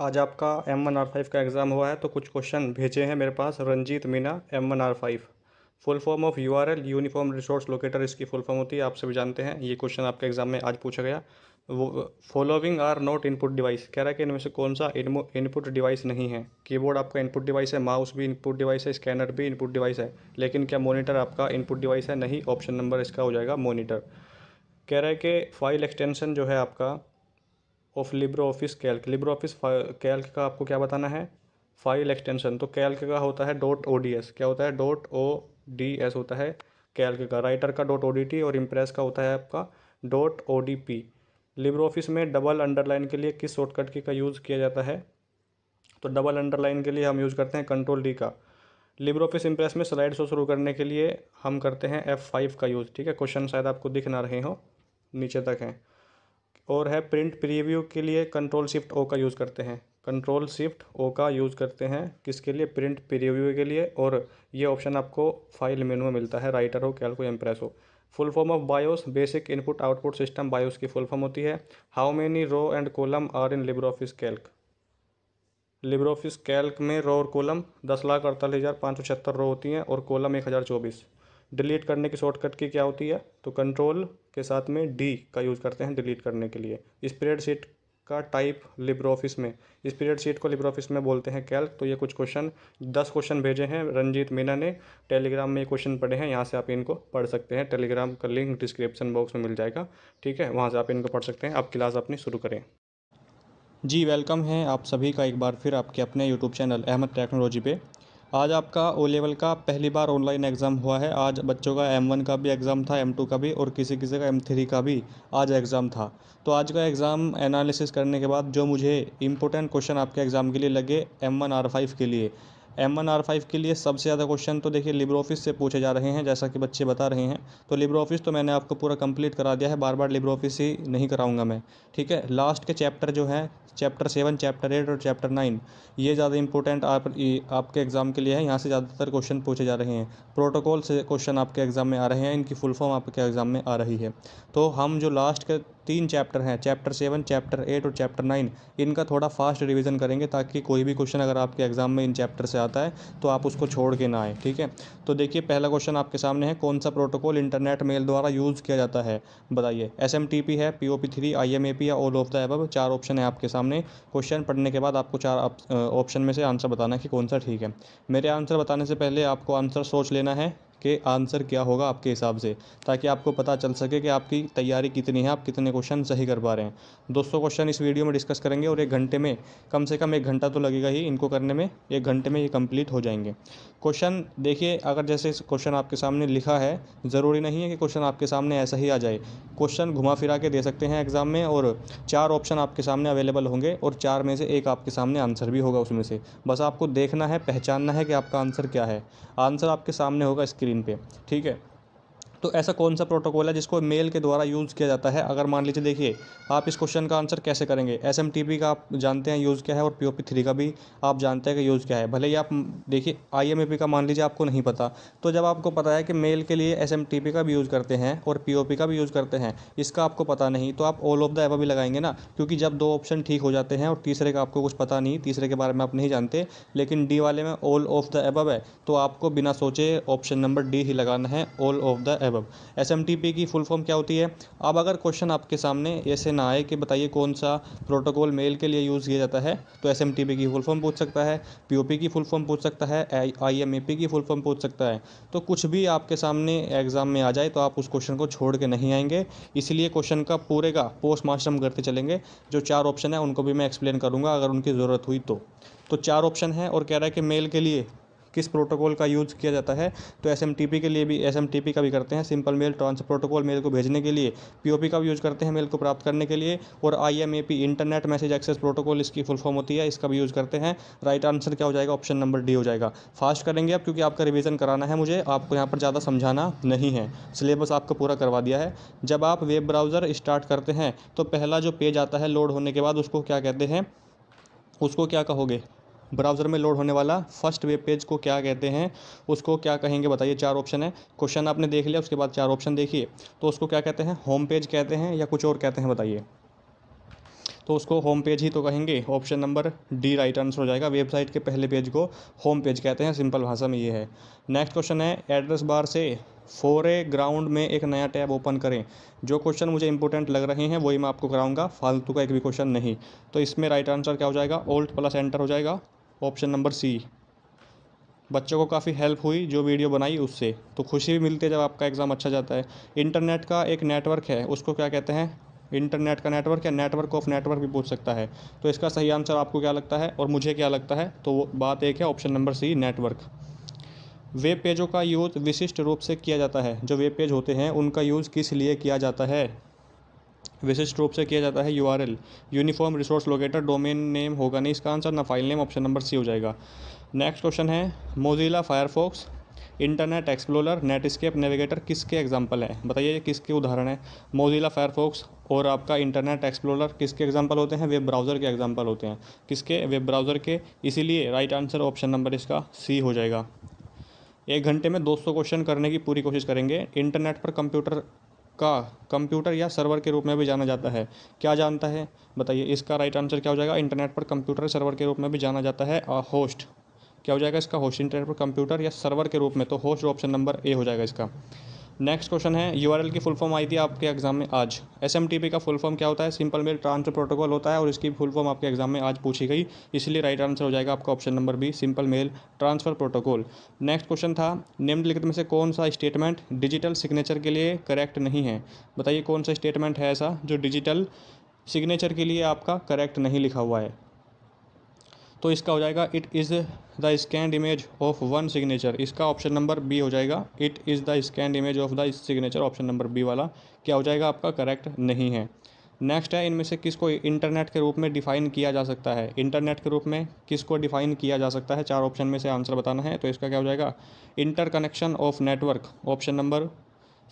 आज आपका M1-R5 का एग्ज़ाम हुआ है तो कुछ क्वेश्चन भेजे हैं मेरे पास Ranjeet Meena M1-R5। Full form of URL uniform resource locator इसकी फुल फॉर्म होती है, आप सभी जानते हैं। ये क्वेश्चन आपके एग्जाम में आज पूछा गया। वो following are not input device, कह रहा है कि इनमें से कौन सा इनपुट डिवाइस नहीं है। कीबोर्ड आपका इनपुट डिवाइस है, माउस भी इनपुट डिवाइस है, स्कैनर भी इनपुट डिवाइस है, लेकिन क्या मॉनिटर आपका इनपुट डिवाइस है? नहीं। ऑप्शन नंबर इसका हो जाएगा मॉनिटर। कह रहा है कि फाइल एक्सटेंशन जो है आपका of LibreOffice Calc, LibreOffice Calc का आपको क्या बताना है? File extension. तो Calc का होता है .ods, क्या होता है? .ods होता है Calc का। राइटर का .odt और इम्प्रेस का होता है आपका .odp। LibreOffice में डबल अंडरलाइन के लिए किस शॉर्टकट की का यूज़ किया जाता है? तो डबल अंडरलाइन के लिए हम यूज़ करते हैं Ctrl+D का। LibreOffice इम्प्रेस में स्लाइड शो शुरू करने के लिए हम करते हैं F5 का यूज़, ठीक है। क्वेश्चन शायद आपको दिख ना रहे हो, नीचे तक हैं। और है प्रिंट प्रीव्यू के लिए Ctrl+Shift+O का यूज़ करते हैं, Ctrl+Shift+O का यूज़ करते हैं किसके लिए? प्रिंट प्रीव्यू के लिए। और ये ऑप्शन आपको फाइल मेनू में मिलता है, राइटर हो, कैल्को, इम्प्रेस हो। Full form of BIOS, basic input output system, BIOS की फुल फॉर्म होती है। How many row and column are in LibreOffice Calc? LibreOffice Calc में रो और कॉलम 10,48,576 रो होती हैं और कॉलम 1024। डिलीट करने की शॉर्टकट की क्या होती है? तो कंट्रोल के साथ में डी का यूज़ करते हैं डिलीट करने के लिए। स्प्रेडशीट का टाइप LibreOffice में, स्प्रेडशीट को LibreOffice में बोलते हैं कैल्क। तो ये कुछ क्वेश्चन 10 क्वेश्चन भेजे हैं रंजीत मीना ने। टेलीग्राम में ये क्वेश्चन पढ़े हैं, यहाँ से आप इनको पढ़ सकते हैं। टेलीग्राम का लिंक डिस्क्रिप्शन बॉक्स में मिल जाएगा, ठीक है, वहाँ से आप इनको पढ़ सकते हैं। आप क्लास अपनी शुरू करें। जी वेलकम है आप सभी का एक बार फिर आपके अपने यूट्यूब चैनल अहमद टेक्नोलॉजी पे। आज आपका ओ लेवल का पहली बार ऑनलाइन एग्ज़ाम हुआ है। आज बच्चों का M1 का भी एग्ज़ाम था, M2 का भी, और किसी किसी का M3 का भी आज एग्ज़ाम था। तो आज का एग्ज़ाम एनालिसिस करने के बाद जो मुझे इंपॉर्टेंट क्वेश्चन आपके एग्ज़ाम के लिए लगे M1-R5 के लिए, M1-R5 के लिए सबसे ज़्यादा क्वेश्चन तो देखिए LibreOffice से पूछे जा रहे हैं, जैसा कि बच्चे बता रहे हैं। तो LibreOffice तो मैंने आपको पूरा कंप्लीट करा दिया है, बार बार LibreOffice ही नहीं कराऊंगा मैं, ठीक है। लास्ट के चैप्टर जो हैं, चैप्टर 7, चैप्टर 8 और चैप्टर 9, ये ज़्यादा इंपॉर्टेंट आपके एग्ज़ाम के लिए है। यहाँ से ज़्यादातर क्वेश्चन पूछे जा रहे हैं, प्रोटोकॉल से क्वेश्चन आपके एग्ज़ाम में आ रहे हैं, इनकी फुल फॉर्म आपके एग्ज़ाम में आ रही है। तो हम जो लास्ट के 3 चैप्टर हैं, चैप्टर 7, चैप्टर 8 और चैप्टर 9, इनका थोड़ा फास्ट रिवीजन करेंगे ताकि कोई भी क्वेश्चन अगर आपके एग्ज़ाम में इन चैप्टर से आता है तो आप उसको छोड़ के ना आए, ठीक है। तो देखिए पहला क्वेश्चन आपके सामने है, कौन सा प्रोटोकॉल इंटरनेट मेल द्वारा यूज़ किया जाता है? बताइए। SMTP है, POP3, IMAP या all of the above. 4 option है आपके सामने। क्वेश्चन पढ़ने के बाद आपको 4 ऑप्शन में से आंसर बताना है कि कौन सा ठीक है। मेरे आंसर बताने से पहले आपको आंसर सोच लेना है कि आंसर क्या होगा आपके हिसाब से, ताकि आपको पता चल सके कि आपकी तैयारी कितनी है, आप कितने क्वेश्चन सही कर पा रहे हैं। 200 क्वेश्चन इस वीडियो में डिस्कस करेंगे और एक घंटे में, कम से कम एक घंटा तो लगेगा ही इनको करने में, एक घंटे में ये कंप्लीट हो जाएंगे। क्वेश्चन देखिए, अगर जैसे क्वेश्चन आपके सामने लिखा है, ज़रूरी नहीं है कि क्वेश्चन आपके सामने ऐसा ही आ जाए। क्वेश्चन घुमा फिरा के दे सकते हैं एग्ज़ाम में, और 4 ऑप्शन आपके सामने अवेलेबल होंगे और 4 में से एक आपके सामने आंसर भी होगा उसमें से। बस आपको देखना है, पहचानना है कि आपका आंसर क्या है। आंसर आपके सामने होगा स्क्रीन पे, ठीक है। तो ऐसा कौन सा प्रोटोकॉल है जिसको मेल के द्वारा यूज़ किया जाता है? अगर मान लीजिए, देखिए आप इस क्वेश्चन का आंसर कैसे करेंगे। SMTP का आप जानते हैं यूज़ क्या है, और POP3 का भी आप जानते हैं कि यूज़ क्या है। भले ही आप देखिए IMAP का मान लीजिए आपको नहीं पता, तो जब आपको पता है कि मेल के लिए SMTP का भी यूज़ करते हैं और POP का भी यूज़ करते हैं, इसका आपको पता नहीं तो आप ऑल ऑफ द एबव भी लगाएंगे ना, क्योंकि जब 2 ऑप्शन ठीक हो जाते हैं और तीसरे का आपको कुछ पता नहीं, तीसरे के बारे में आप नहीं जानते, लेकिन डी वाले में ऑल ऑफ द एबव है, तो आपको बिना सोचे ऑप्शन नंबर डी ही लगाना है, ऑल ऑफ द। SMTP की फुल फॉर्म क्या होती है? अब अगर क्वेश्चन आपके सामने ऐसे ना आए कि बताइए कौन सा प्रोटोकॉल मेल के लिए यूज़ किया जाता है, तो SMTP की फुल फॉर्म पूछ सकता है, POP की फुल फॉर्म पूछ सकता है, IMAP की फुल फॉर्म पूछ सकता है। तो कुछ भी आपके सामने एग्जाम में आ जाए तो आप उस क्वेश्चन को छोड़ के नहीं आएंगे, इसलिए क्वेश्चन का पूरे का पोस्टमास्टर्म करते चलेंगे। जो 4 ऑप्शन है उनको भी मैं एक्सप्लेन करूँगा अगर उनकी ज़रूरत हुई तो। 4 ऑप्शन है और कह रहा है कि मेल के लिए किस प्रोटोकॉल का यूज़ किया जाता है। तो SMTP के लिए भी, SMTP का भी करते हैं, simple mail transfer protocol, mail को भेजने के लिए। POP का भी यूज़ करते हैं मेल को प्राप्त करने के लिए, और IMAP internet message access protocol इसकी फुल फॉर्म होती है, इसका भी यूज़ करते हैं। राइट आंसर क्या हो जाएगा? ऑप्शन नंबर डी हो जाएगा। फास्ट करेंगे आप, क्योंकि आपका रिवीजन कराना है मुझे, आपको यहाँ पर ज़्यादा समझाना नहीं है, सिलेबस आपको पूरा करवा दिया है। जब आप वेब ब्राउज़र स्टार्ट करते हैं तो पहला जो पेज आता है लोड होने के बाद उसको क्या कहते हैं, उसको क्या कहोगे? ब्राउज़र में लोड होने वाला फर्स्ट वेब पेज को क्या कहते हैं, उसको क्या कहेंगे? बताइए। 4 ऑप्शन है, क्वेश्चन आपने देख लिया, उसके बाद 4 ऑप्शन देखिए। तो उसको क्या कहते हैं, होम पेज कहते हैं या कुछ और कहते हैं? बताइए। तो उसको होम पेज ही तो कहेंगे। Option number D right answer हो जाएगा। वेबसाइट के पहले पेज को होम पेज कहते हैं, सिंपल भाषा में ये है। नेक्स्ट क्वेश्चन है, एड्रेस बार से फोरे ग्राउंड में एक नया टैब ओपन करें। जो क्वेश्चन मुझे इंपॉर्टेंट लग रहे हैं वही मैं आपको कराऊंगा, फालतू का एक भी क्वेश्चन नहीं। तो इसमें राइट आंसर क्या हो जाएगा, ऑल्ट प्लस एंटर हो जाएगा, ऑप्शन नंबर सी। बच्चों को काफ़ी हेल्प हुई जो वीडियो बनाई उससे, तो खुशी भी मिलती है जब आपका एग्ज़ाम अच्छा जाता है। इंटरनेट का एक नेटवर्क है, उसको क्या कहते हैं? इंटरनेट का नेटवर्क या नेटवर्क ऑफ नेटवर्क भी पूछ सकता है। तो इसका सही आंसर आपको क्या लगता है और मुझे क्या लगता है? तो वो बात एक है, option number C network. Web पेजों का यूज़ विशिष्ट रूप से किया जाता है। जो वेब पेज होते हैं उनका यूज़ किस लिए किया जाता है? विशिष्ट रूप से किया जाता है। URL uniform resource locator, domain name होगा नहीं इसका आंसर, ना file name, option number C हो जाएगा। नेक्स्ट क्वेश्चन है, Mozilla Firefox, Internet Explorer, Netscape Navigator किसके एग्जाम्पल हैं? बताइए ये किसके उदाहरण हैं? मोजिला फायरफॉक्स और आपका इंटरनेट एक्सप्लोरर किसके एग्जाम्पल होते हैं? वेब ब्राउज़र के एग्जाम्पल होते हैं। किसके? वेब ब्राउज़र के। इसीलिए राइट आंसर ऑप्शन नंबर इसका सी हो जाएगा। एक घंटे में 200 क्वेश्चन करने की पूरी कोशिश करेंगे। इंटरनेट पर कंप्यूटर का कंप्यूटर या सर्वर के रूप में भी जाना जाता है, क्या जानता है? बताइए इसका राइट आंसर क्या हो जाएगा? इंटरनेट पर कंप्यूटर सर्वर के रूप में भी जाना जाता है, होस्ट क्या हो जाएगा इसका? होस्ट। इंटरनेट पर कंप्यूटर या सर्वर के रूप में तो होस्ट, ऑप्शन नंबर ए हो जाएगा इसका। नेक्स्ट क्वेश्चन है, यूआरएल की फुल फॉर्म आई थी आपके एग्जाम में आज। एसएमटीपी का फुल फॉर्म क्या होता है? सिंपल मेल ट्रांसफर प्रोटोकॉल होता है और इसकी फुल फॉर्म आपके एग्जाम में आज पूछी गई, इसलिए राइट आंसर हो जाएगा आपका option number B, simple mail transfer protocol. Next question था, निम्नलिखित में से कौन सा स्टेटमेंट डिजिटल सिग्नेचर के लिए करेक्ट नहीं है? बताइए कौन सा स्टेटमेंट है ऐसा जो डिजिटल सिग्नेचर के लिए आपका करेक्ट नहीं लिखा हुआ है? तो इसका हो जाएगा, it is the scanned image of one signature. इसका ऑप्शन नंबर बी हो जाएगा, it is the scanned image of the signature, option number B वाला क्या हो जाएगा आपका? करेक्ट नहीं है। नेक्स्ट है, इनमें से किसको इंटरनेट के रूप में डिफाइन किया जा सकता है? इंटरनेट के रूप में किसको डिफाइन किया जा सकता है? चार ऑप्शन में से आंसर बताना है। तो इसका क्या हो जाएगा? Interconnection of network, option number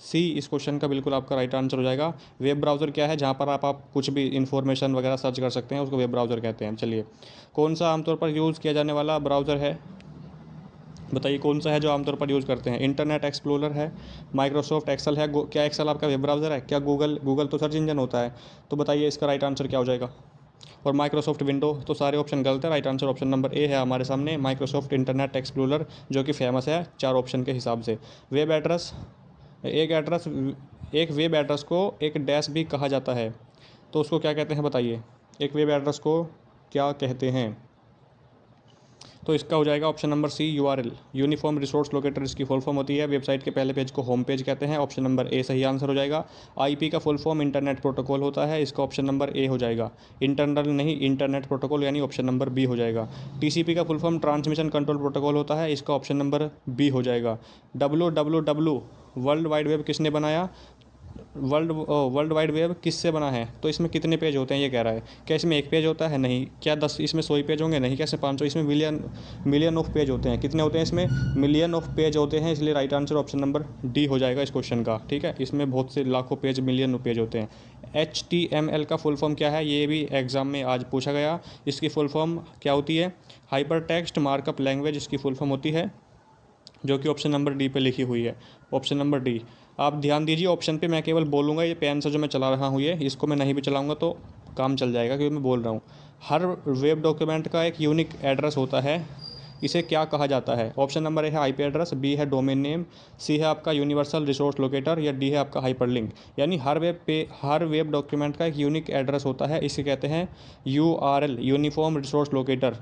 C इस क्वेश्चन का बिल्कुल आपका राइट आंसर हो जाएगा। वेब ब्राउज़र क्या है? जहाँ पर आप कुछ भी इन्फॉर्मेशन वगैरह सर्च कर सकते हैं, उसको वेब ब्राउज़र कहते हैं। चलिए, कौन सा आमतौर पर यूज़ किया जाने वाला ब्राउज़र है? बताइए कौन सा है जो आमतौर पर यूज़ करते हैं? इंटरनेट एक्सप्लोरर है, माइक्रोसॉफ्ट एक्सेल है, क्या एक्सेल आपका वेब ब्राउज़र है? क्या गूगल? गूगल तो सर्च इंजन होता है। तो बताइए इसका राइट आंसर क्या हो जाएगा? और माइक्रोसॉफ्ट विंडो, तो सारे ऑप्शन गलत है। Right answer option number A है हमारे सामने, माइक्रोसॉफ्ट इंटरनेट एक्सप्लोरर जो कि फेमस है चार ऑप्शन के हिसाब से। वेब एड्रेस, एक वेब एड्रेस को एक डैश भी कहा जाता है, तो उसको क्या कहते हैं? बताइए एक वेब एड्रेस को क्या कहते हैं? तो इसका हो जाएगा option number C, URL uniform resource locator इसकी फुल फॉर्म होती है। वेबसाइट के पहले पेज को होम पेज कहते हैं, ऑप्शन नंबर ए सही आंसर हो जाएगा। आईपी का फुल फॉर्म इंटरनेट प्रोटोकॉल होता है, इसका ऑप्शन नंबर ए हो जाएगा। इंटरनल नहीं, इंटरनेट प्रोटोकॉल यानी ऑप्शन नंबर बी हो जाएगा। टीसीपी का full form transmission control protocol होता है, इसका ऑप्शन नंबर बी हो जाएगा। WWW वर्ल्ड वाइड वेब किसने बनाया? वर्ल्ड वाइड वेब किससे बना है? तो इसमें कितने पेज होते हैं ये कह रहा है। क्या इसमें एक पेज होता है? नहीं। क्या 10 इसमें 100 पेज होंगे? नहीं। कैसे 500? इसमें मिलियन ऑफ पेज होते हैं। कितने होते हैं इसमें? मिलियन ऑफ पेज होते हैं, इसलिए right answer option number D हो जाएगा इस क्वेश्चन का। ठीक है, इसमें बहुत से लाखों पेज, मिलियन ऑफ पेज होते हैं। HTML का फुल फॉर्म क्या है? ये भी एग्जाम में आज पूछा गया। इसकी फुल फॉर्म क्या होती है? हाइपर टेक्स्ट मार्कअप लैंग्वेज इसकी फुल फॉर्म होती है, जो कि ऑप्शन नंबर डी पे लिखी हुई है, ऑप्शन नंबर डी। आप ध्यान दीजिए ऑप्शन पे, मैं केवल बोलूँगा। ये पेन से जो मैं चला रहा हूँ ये, इसको मैं नहीं भी चलाऊँगा तो काम चल जाएगा, क्योंकि मैं बोल रहा हूँ। हर वेब डॉक्यूमेंट का एक यूनिक एड्रेस होता है, इसे क्या कहा जाता है? ऑप्शन नंबर ए है आईपी एड्रेस, बी है डोमेन नेम, सी है आपका यूनिवर्सल रिसोर्स लोकेटर, या डी है आपका हाइपरलिंक। यानी हर वेब डॉक्यूमेंट का एक यूनिक एड्रेस होता है, इसे कहते हैं URL यूनिफॉर्म रिसोर्स लोकेटर।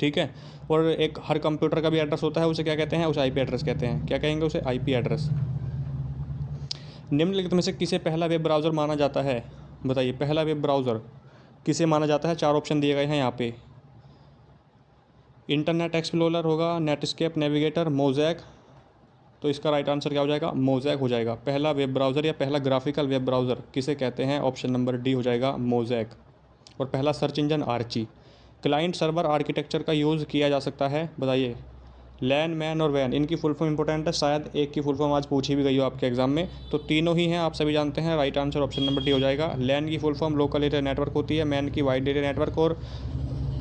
ठीक है, और एक हर कंप्यूटर का भी एड्रेस होता है, उसे क्या कहते हैं? उसे आईपी एड्रेस कहते हैं। क्या कहेंगे उसे? IP address. निम्नलिखित में से किसे पहला वेब ब्राउज़र माना जाता है? बताइए पहला वेब ब्राउज़र किसे माना जाता है? चार ऑप्शन दिए गए हैं यहाँ पे। इंटरनेट एक्सप्लोरर होगा, नेटस्केप नेविगेटर, मोज़ैक। तो इसका राइट आंसर क्या हो जाएगा? मोज़ैक हो जाएगा। पहला वेब ब्राउज़र या पहला ग्राफिकल वेब ब्राउज़र किसे कहते हैं? ऑप्शन नंबर डी हो जाएगा, मोज़ैक। और पहला search engine Archie. Client server architecture का यूज़ किया जा सकता है, बताइए लैन, मैन और वैन। इनकी फुल फॉर्म इंपॉर्टेंट है, शायद एक की फुल फॉर्म आज पूछी भी गई हो आपके एग्जाम में। तो तीनों ही हैं, आप सभी जानते हैं। Right answer option number D हो जाएगा। लैन की full form local area network होती है, मैन की वाइड एरिया नेटवर्क, और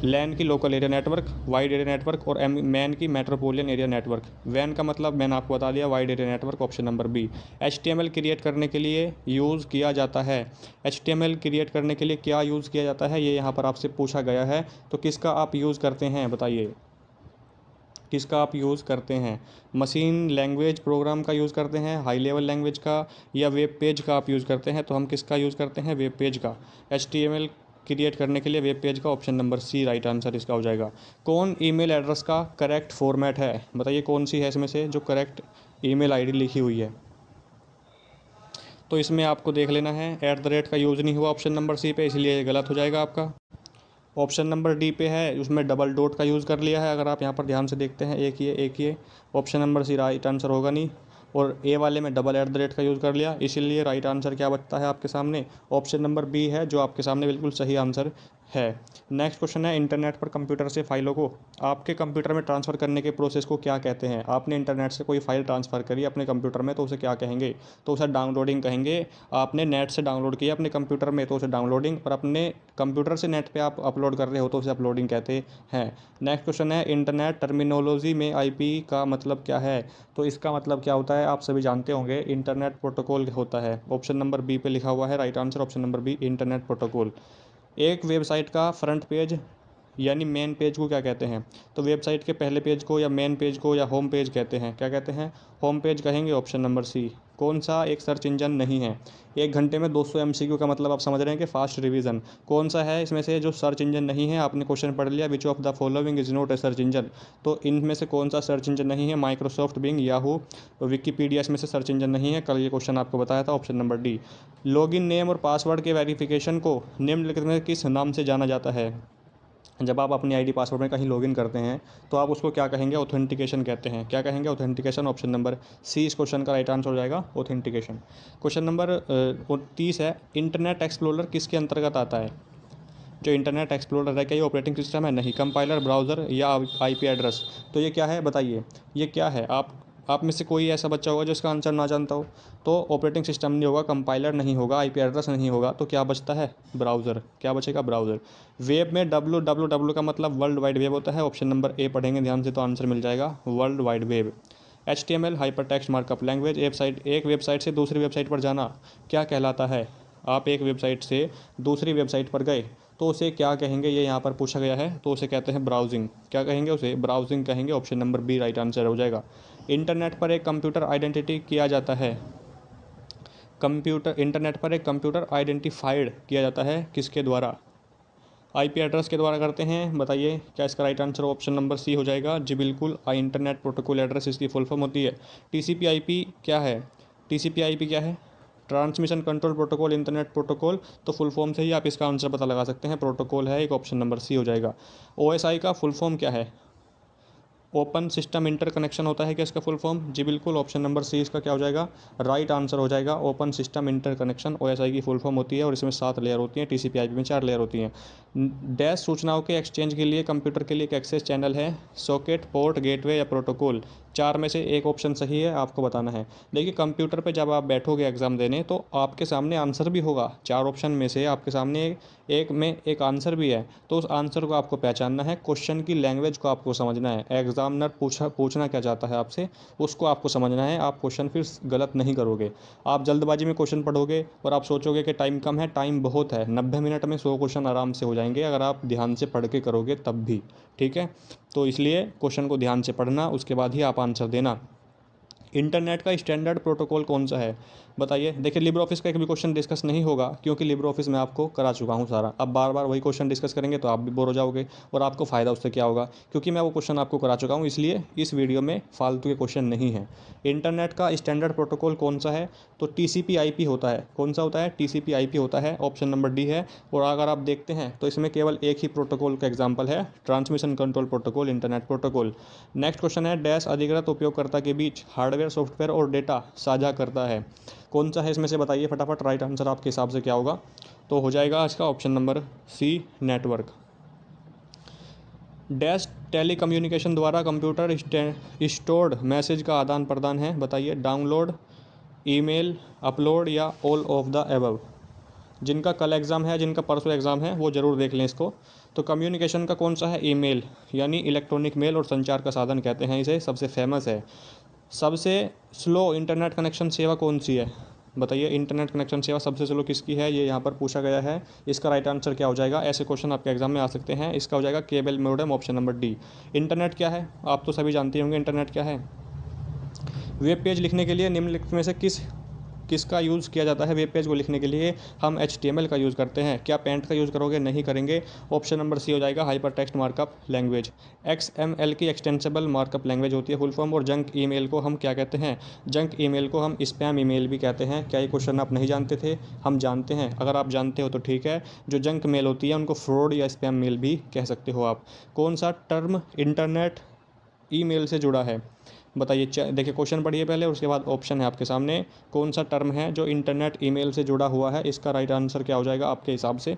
लैन की local area network, wide area network और मैन की मेट्रोपोलियन एरिया नेटवर्क। वैन का मतलब मैंने आपको बता दिया, wide area network, option number B. HTML create करने के लिए यूज़ किया जाता है, HTML क्रिएट करने के लिए क्या यूज़ किया जाता है ये यहाँ पर आपसे पूछा गया है, तो किसका आप यूज़ करते हैं बताइए, किसका आप यूज़ करते हैं? मशीन लैंग्वेज प्रोग्राम का यूज़ करते हैं, हाई लेवल लैंग्वेज का, या वेब पेज का आप यूज़ करते हैं? तो हम किसका यूज़ करते हैं, वेब पेज का। HTML क्रिएट करने के लिए वेब पेज का, option number C right answer इसका हो जाएगा। कौन ईमेल एड्रेस का करेक्ट फॉर्मेट है बताइए, कौन सी है इसमें से जो करेक्ट ईमेल आईडी लिखी हुई है? तो इसमें आपको देख लेना है, @ का यूज़ नहीं हुआ ऑप्शन नंबर सी पे, इसलिए गलत हो जाएगा आपका। ऑप्शन नंबर डी पे है, उसमें .@ का यूज़ कर लिया है। अगर आप यहाँ पर ध्यान से देखते हैं, एक ही है, option number C right answer होगा नहीं। और ए वाले में .@ का यूज़ कर लिया, इसीलिए राइट आंसर क्या बचता है आपके सामने, ऑप्शन नंबर बी है जो आपके सामने बिल्कुल सही आंसर है। नेक्स्ट क्वेश्चन है, इंटरनेट पर कंप्यूटर से फाइलों को आपके कंप्यूटर में ट्रांसफ़र करने के प्रोसेस को क्या कहते हैं? आपने इंटरनेट से कोई फाइल ट्रांसफ़र करी अपने कंप्यूटर में तो उसे क्या कहेंगे? तो उसे डाउनलोडिंग कहेंगे। आपने नेट से डाउनलोड किया अपने कंप्यूटर में तो उसे डाउनलोडिंग, और अपने कंप्यूटर से नेट पे आप अपलोड कर रहे हो तो उसे अपलोडिंग कहते हैं। नेक्स्ट क्वेश्चन है, इंटरनेट टर्मिनोलॉजी में IP का मतलब क्या है? तो इसका मतलब क्या होता है आप सभी जानते होंगे, इंटरनेट प्रोटोकॉल होता है। ऑप्शन नंबर बी पे लिखा हुआ है right answer, option number B internet protocol. एक वेबसाइट का फ्रंट पेज यानी मेन पेज को क्या कहते हैं? तो वेबसाइट के पहले पेज को या मेन पेज को या होम पेज कहते हैं। क्या कहते हैं? होम पेज कहेंगे, ऑप्शन नंबर सी। कौन सा एक सर्च इंजन नहीं है? 1 घंटे में 200 MCQ का मतलब आप समझ रहे हैं कि फास्ट रिवीजन। कौन सा है इसमें से जो सर्च इंजन नहीं है? आपने क्वेश्चन पढ़ लिया, which of the following is not a search engine. तो इनमें से कौन सा सर्च इंजन नहीं है? माइक्रोसॉफ्ट, बिंग, याहू, विकिपीडिया इसमें से सर्च इंजन नहीं है। कल ये क्वेश्चन आपको बताया था, option number D. Login name और पासवर्ड के वेरिफिकेशन को निम्नलिखित में किस नाम से जाना जाता है? जब आप अपनी आईडी पासवर्ड में कहीं लॉगिन करते हैं तो आप उसको क्या कहेंगे? ऑथेंटिकेशन कहते हैं। क्या कहेंगे? ऑथेंटिकेशन। ऑप्शन नंबर सी इस क्वेश्चन का राइट आंसर हो जाएगा, ऑथेंटिकेशन। क्वेश्चन नंबर 30 है, इंटरनेट एक्सप्लोरर किसके अंतर्गत आता है? जो इंटरनेट एक्सप्लोरर है क्या ये ऑपरेटिंग सिस्टम है? नहीं। कंपाइलर, ब्राउज़र या IP एड्रेस, तो ये क्या है बताइए, ये क्या है? आप में से कोई ऐसा बच्चा होगा जो इसका आंसर ना जानता हो। तो ऑपरेटिंग सिस्टम नहीं होगा, कंपाइलर नहीं होगा, IP एड्रेस नहीं होगा, तो क्या बचता है? ब्राउज़र। क्या बचेगा? ब्राउज़र। वेब में www का मतलब वर्ल्ड वाइड वेब होता है। ऑप्शन नंबर ए पढ़ेंगे ध्यान से तो आंसर मिल जाएगा, world wide web. HTML hypertext markup language, एक वेबसाइट से दूसरी वेबसाइट पर जाना क्या कहलाता है? आप एक वेबसाइट से दूसरी वेबसाइट पर गए तो उसे क्या कहेंगे, ये यहाँ पर पूछा गया है, तो उसे कहते हैं ब्राउजिंग। क्या कहेंगे उसे? ब्राउजिंग कहेंगे। Option number B right answer हो जाएगा। इंटरनेट पर एक कंप्यूटर आइडेंटिटी किया जाता है, इंटरनेट पर एक कंप्यूटर आइडेंटिफाइड किया जाता है किसके द्वारा? IP एड्रेस के द्वारा करते हैं। बताइए क्या इसका right answer option number C हो जाएगा? जी बिल्कुल, इंटरनेट प्रोटोकॉल एड्रेस इसकी फुल फॉर्म होती है। TCP/IP क्या है? TCP/IP क्या है? Transmission control protocol, internet protocol, तो फुल फॉर्म से ही आप इसका आंसर पता लगा सकते हैं, प्रोटोकॉल है एक, ऑप्शन नंबर सी हो जाएगा। OSI का फुल फॉर्म क्या है? ओपन सिस्टम इंटरकनेक्शन होता है क्या इसका फुल फॉर्म? जी बिल्कुल, ऑप्शन नंबर सी इसका क्या हो जाएगा? राइट आंसर हो जाएगा, ओपन सिस्टम इंटरकनेक्शन। OSI की फुल फॉर्म होती है और इसमें 7 लेयर होती हैं, TCP/IP में 4 लेयर होती हैं। डैश सूचनाओं के एक्सचेंज के लिए कंप्यूटर के लिए एक एक्सेस चैनल है, सॉकेट, पोर्ट, गेटवे या प्रोटोकॉल। 4 में से एक ऑप्शन सही है, आपको बताना है। देखिए कंप्यूटर पर जब आप बैठोगे एग्जाम देने तो आपके सामने आंसर भी होगा, 4 ऑप्शन में से आपके सामने एक में एक आंसर भी है, तो उस आंसर को आपको पहचानना है, क्वेश्चन की लैंग्वेज को आपको समझना है, एग्जामिनर पूछना क्या चाहता है आपसे उसको आपको समझना है। आप क्वेश्चन फिर गलत नहीं करोगे, आप जल्दबाजी में क्वेश्चन पढ़ोगे और आप सोचोगे कि टाइम कम है, टाइम बहुत है, 90 मिनट में 100 क्वेश्चन आराम से हो जाएंगे अगर आप ध्यान से पढ़ के करोगे तब भी, ठीक है? तो इसलिए क्वेश्चन को ध्यान से पढ़ना, उसके बाद ही आप आंसर देना। इंटरनेट का स्टैंडर्ड प्रोटोकॉल कौन सा है बताइए। देखिए LibreOffice का एक भी क्वेश्चन डिस्कस नहीं होगा क्योंकि LibreOffice में आपको करा चुका हूं सारा। अब बार बार वही क्वेश्चन डिस्कस करेंगे तो आप भी बोर हो जाओगे और आपको फ़ायदा उससे क्या होगा, क्योंकि मैं वो क्वेश्चन आपको करा चुका हूं, इसलिए इस वीडियो में फालतू के क्वेश्चन नहीं है। इंटरनेट का स्टैंडर्ड प्रोटोकॉल कौन सा है? तो TCP/IP होता है। कौन सा होता है? TCP/IP होता है, ऑप्शन नंबर डी है। और अगर आप देखते हैं तो इसमें केवल एक ही प्रोटोकॉल का एग्जाम्पल है, transmission control protocol, internet protocol. Next question है, डैश अधिकृत उपयोगकर्ता के बीच हार्डवेयर, सॉफ्टवेयर और डेटा साझा करता है, कौन सा है इसमें से बताइए फटाफट। राइट आंसर आपके हिसाब से क्या होगा? तो हो जाएगा इसका option number C, network. Dash telecommunication द्वारा कंप्यूटर स्टोर्ड मैसेज का आदान प्रदान है, बताइए। डाउनलोड, ईमेल, अपलोड या ऑल ऑफ द अबव। जिनका कल एग्ज़ाम है, जिनका परसों एग्ज़ाम है, वो ज़रूर देख लें इसको। तो कम्युनिकेशन का कौन सा है? ईमेल, यानी इलेक्ट्रॉनिक मेल और संचार का साधन कहते हैं इसे, सबसे फेमस है। सबसे स्लो इंटरनेट कनेक्शन सेवा कौन सी है? बताइए, इंटरनेट कनेक्शन सेवा सबसे स्लो किसकी है? ये यहाँ पर पूछा गया है। इसका राइट आंसर क्या हो जाएगा? ऐसे क्वेश्चन आपके एग्जाम में आ सकते हैं। इसका हो जाएगा cable modem, option number D. Internet क्या है? आप तो सभी जानते होंगे इंटरनेट क्या है। वेब पेज लिखने के लिए निम्नलिखित में से किसका यूज़ किया जाता है? वेब पेज को लिखने के लिए हम HTML का यूज़ करते हैं। क्या पेंट का यूज़ करोगे? नहीं करेंगे। ऑप्शन नंबर सी हो जाएगा, hyper text markup language. XML की एक्सटेंसेबल मार्कअप लैंग्वेज होती है फुल फॉर्म। और जंक ईमेल को हम क्या कहते हैं? जंक ईमेल को हम स्पैम ईमेल भी कहते हैं। क्या ये क्वेश्चन आप नहीं जानते थे? हम जानते हैं, अगर आप जानते हो तो ठीक है। जो जंक मेल होती है उनको फ्रॉड या स्पैम मेल भी कह सकते हो आप। कौन सा टर्म इंटरनेट ईमेल से जुड़ा है? बताइए, देखिए क्वेश्चन पढ़िए पहले, उसके बाद ऑप्शन है आपके सामने। कौन सा टर्म है जो इंटरनेट ईमेल से जुड़ा हुआ है? इसका राइट आंसर क्या हो जाएगा आपके हिसाब से?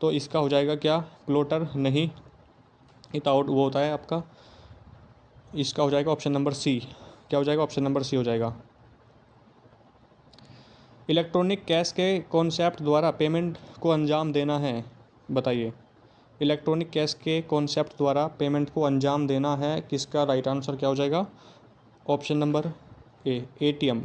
तो इसका हो जाएगा क्या? क्लोटर, नहीं, इताउट वो होता है आपका। इसका हो जाएगा ऑप्शन नंबर सी। क्या हो जाएगा? ऑप्शन नंबर सी हो जाएगा। इलेक्ट्रॉनिक कैश के कॉन्सेप्ट द्वारा पेमेंट को अंजाम देना है, बताइए। इलेक्ट्रॉनिक कैश के कॉन्सेप्ट द्वारा पेमेंट को अंजाम देना है, किसका राइट आंसर क्या हो जाएगा? Option number A, ATM,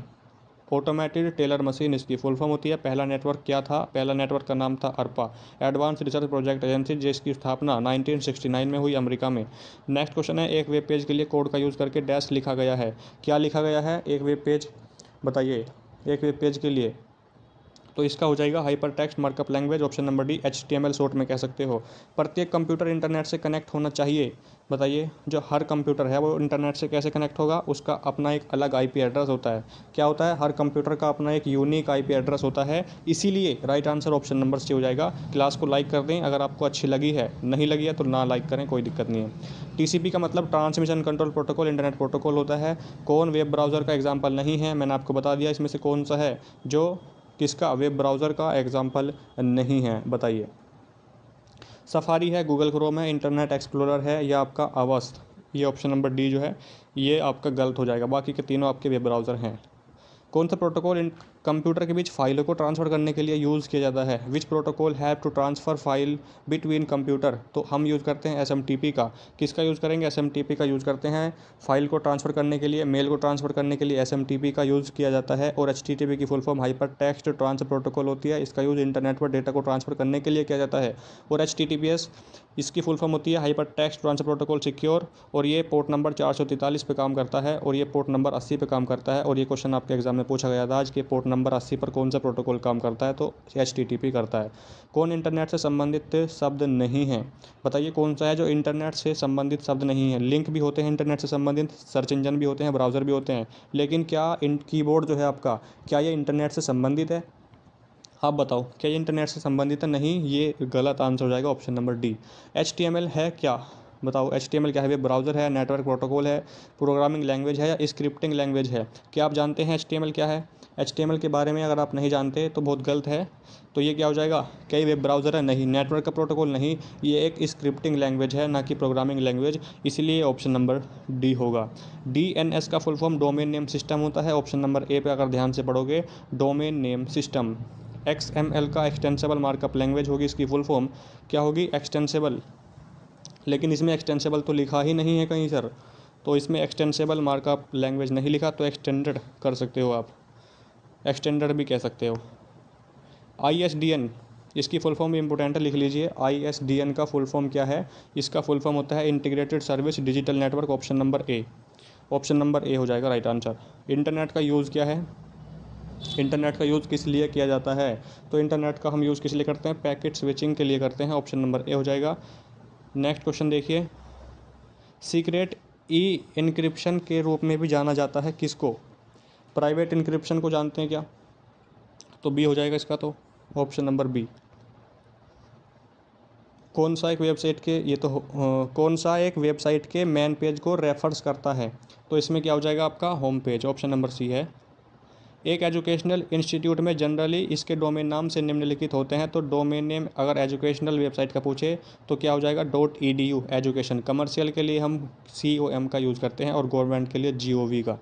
automated teller machine इसकी फुल फॉर्म होती है। पहला नेटवर्क क्या था? पहला नेटवर्क का नाम था ARPA, advance research project agency, जिसकी स्थापना 1969 में हुई अमेरिका में। नेक्स्ट क्वेश्चन है, एक वेब पेज के लिए कोड का यूज़ करके डैश लिखा गया है। क्या लिखा गया है? एक वेब पेज, बताइए, एक वेब पेज के लिए। तो इसका हो जाएगा hyper text markup language, option number D, HTML short में कह सकते हो। प्रत्येक कंप्यूटर इंटरनेट से कनेक्ट होना चाहिए, बताइए। जो हर कंप्यूटर है वो इंटरनेट से कैसे कनेक्ट होगा? उसका अपना एक अलग IP एड्रेस होता है। क्या होता है? हर कंप्यूटर का अपना एक यूनिक IP एड्रेस होता है। इसीलिए right answer option number C हो जाएगा। क्लास को लाइक कर दें अगर आपको अच्छी लगी है, नहीं लगी है तो ना लाइक करें, कोई दिक्कत नहीं है। TCP का मतलब transmission control protocol, internet protocol होता है। कौन वेब ब्राउज़र का एग्जाम्पल नहीं है? मैंने आपको बता दिया इसमें से कौन सा है जो किसका वेब ब्राउज़र का एग्जाम्पल नहीं है, बताइए। सफारी है, गूगल क्रोम है, इंटरनेट एक्सप्लोरर है, या आपका अवस्थ। ये ऑप्शन नंबर डी जो है ये आपका गलत हो जाएगा। बाकी के तीनों आपके वेब ब्राउज़र हैं। कौन सा प्रोटोकॉल कंप्यूटर के बीच फाइलों को ट्रांसफ़र करने के लिए यूज़ किया जाता है? Which protocol have to transfer file between computer? तो हम यूज़ करते हैं SMTP का। किसका यूज़ करेंगे? SMTP का यूज़ करते हैं। फाइल को ट्रांसफ़र करने के लिए, मेल को ट्रांसफ़र करने के लिए SMTP का यूज़ किया जाता है। और HTTP की full form hyper text transfer protocol होती है। इसका यूज़ इंटरनेट पर डेटा को ट्रांसफ़र करने के लिए किया जाता है। और HTTPS इसकी फुल फॉर्म होती है hyper text transfer protocol secure, और ये पोर्ट नंबर 443 पर काम करता है, और ये पोर्ट नंबर 80 पर काम करता है। और ये क्वेश्चन आपके एग्जाम में पूछा गया था आज के, पोर्ट नंबर 80 पर कौन सा प्रोटोकॉल काम करता है? तो HTTP करता है। कौन इंटरनेट से संबंधित शब्द नहीं है? बताइए कौन सा है जो इंटरनेट से संबंधित शब्द नहीं है? लिंक भी होते हैं इंटरनेट से संबंधित, सर्च इंजन भी होते हैं, ब्राउज़र भी होते हैं, लेकिन क्या कीबोर्ड जो है आपका, क्या ये इंटरनेट से संबंधित है? आप बताओ, क्या ये इंटरनेट से संबंधित है? नहीं, ये गलत आंसर हो जाएगा, ऑप्शन नंबर डी। HTML है क्या? बताओ, HTML क्या है? वेब ब्राउज़र है, नेटवर्क प्रोटोकॉल है, प्रोग्रामिंग लैंग्वेज है, या स्क्रिप्टिंग लैंग्वेज है? क्या आप जानते हैं HTML क्या है? HTML के बारे में अगर आप नहीं जानते तो बहुत गलत है। तो ये क्या हो जाएगा? कई वेब ब्राउज़र है, नहीं, नेटवर्क का प्रोटोकॉल, नहीं, ये एक स्क्रिप्टिंग लैंग्वेज है, ना कि प्रोग्रामिंग लैंग्वेज, इसलिए ऑप्शन नंबर डी होगा। DNS का full form domain name system होता है। ऑप्शन नंबर ए पर अगर ध्यान से पढ़ोगे, डोमेन नेम सिस्टम। XML का एक्सटेंसेबल मार्कअप लैंग्वेज होगी, इसकी फुल फॉर्म क्या होगी? एक्सटेंसेबल, लेकिन इसमें एक्सटेंसेबल तो लिखा ही नहीं है कहीं सर, तो इसमें एक्सटेंसेबल मार्कअप लैंग्वेज नहीं लिखा, तो एक्सटेंडेड कर सकते हो आप, एक्सटेंडेड भी कह सकते हो। ISDN इसकी फुल फॉर्म इंपोर्टेंट लिख लीजिए। ISDN का फुल फॉर्म क्या है? इसका फुल फॉर्म होता है integrated service digital network, option number A. Option number A हो जाएगा राइट आंसर। इंटरनेट का यूज़ क्या है? इंटरनेट का यूज़ किस लिए किया जाता है? तो इंटरनेट का हम यूज़ किस लिए करते हैं? पैकेट स्विचिंग के लिए करते हैं, ऑप्शन नंबर ए हो जाएगा। नेक्स्ट क्वेश्चन देखिए, सीक्रेट एन्क्रिप्शन के रूप में भी जाना जाता है किसको? प्राइवेट एन्क्रिप्शन को जानते हैं क्या? तो बी हो जाएगा इसका, तो ऑप्शन नंबर बी। कौन सा एक वेबसाइट के ये तो कौन सा एक वेबसाइट के मेन पेज को रेफर्स करता है? तो इसमें क्या हो जाएगा आपका? Home page, option number C है। एक एजुकेशनल इंस्टीट्यूट में जनरली इसके डोमेन नाम से निम्नलिखित होते हैं। तो डोमेन नेम अगर एजुकेशनल वेबसाइट का पूछे तो क्या हो जाएगा? .edu education. कमर्शियल के लिए हम com का यूज़ करते हैं, और गवर्नमेंट के लिए gov का।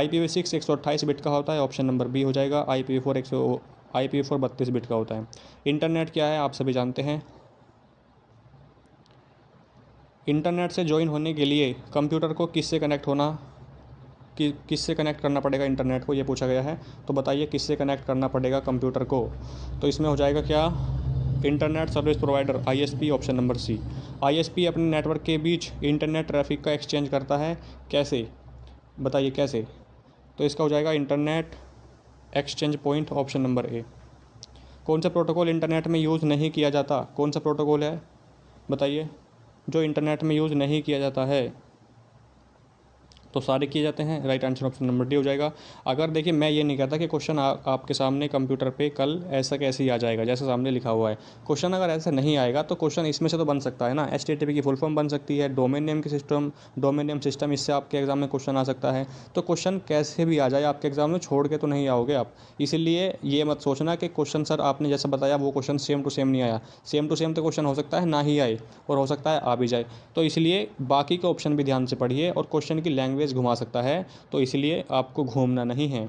IPv6 128 बिट का होता है, ऑप्शन नंबर बी हो जाएगा। IPv4 32 बिट का होता है। इंटरनेट क्या है आप सभी जानते हैं। इंटरनेट से ज्वाइन होने के लिए कंप्यूटर को किससे कनेक्ट होना किससे कनेक्ट करना पड़ेगा इंटरनेट को, ये पूछा गया है। तो बताइए किससे कनेक्ट करना पड़ेगा कंप्यूटर को। तो इसमें हो जाएगा क्या, internet service provider ISP, option number C. ISP अपने नेटवर्क के बीच इंटरनेट ट्रैफिक का एक्सचेंज करता है, कैसे बताइए कैसे। तो इसका हो जाएगा internet exchange point, option number A. कौन सा प्रोटोकॉल इंटरनेट में यूज़ नहीं किया जाता, कौन सा प्रोटोकॉल है बताइए जो इंटरनेट में यूज़ नहीं किया जाता है। तो सारे किए जाते हैं, right answer option number D हो जाएगा। अगर देखिए मैं ये नहीं कहता कि क्वेश्चन आपके सामने कंप्यूटर पे कल ऐसा कैसे ही आ जाएगा जैसे सामने लिखा हुआ है। क्वेश्चन अगर ऐसा नहीं आएगा तो क्वेश्चन इसमें से तो बन सकता है ना। HTTP की फुल फॉर्म बन सकती है, डोमेन नेम सिस्टम, इससे आपके एग्जाम में क्वेश्चन आ सकता है। तो क्वेश्चन कैसे भी आ जाए आपके एग्जाम में, छोड़ के तो नहीं आओगे आप। इसीलिए ये मत सोचना कि क्वेश्चन सर आपने जैसा बताया वो क्वेश्चन सेम टू सेम नहीं आया। सेम टू सेम तो क्वेश्चन हो सकता है ना ही आए, और हो सकता है आ भी जाए। तो इसलिए बाकी के ऑप्शन भी ध्यान से पढ़िए, और क्वेश्चन की लैंग्वेज घुमा सकता है तो इसलिए आपको घूमना नहीं है।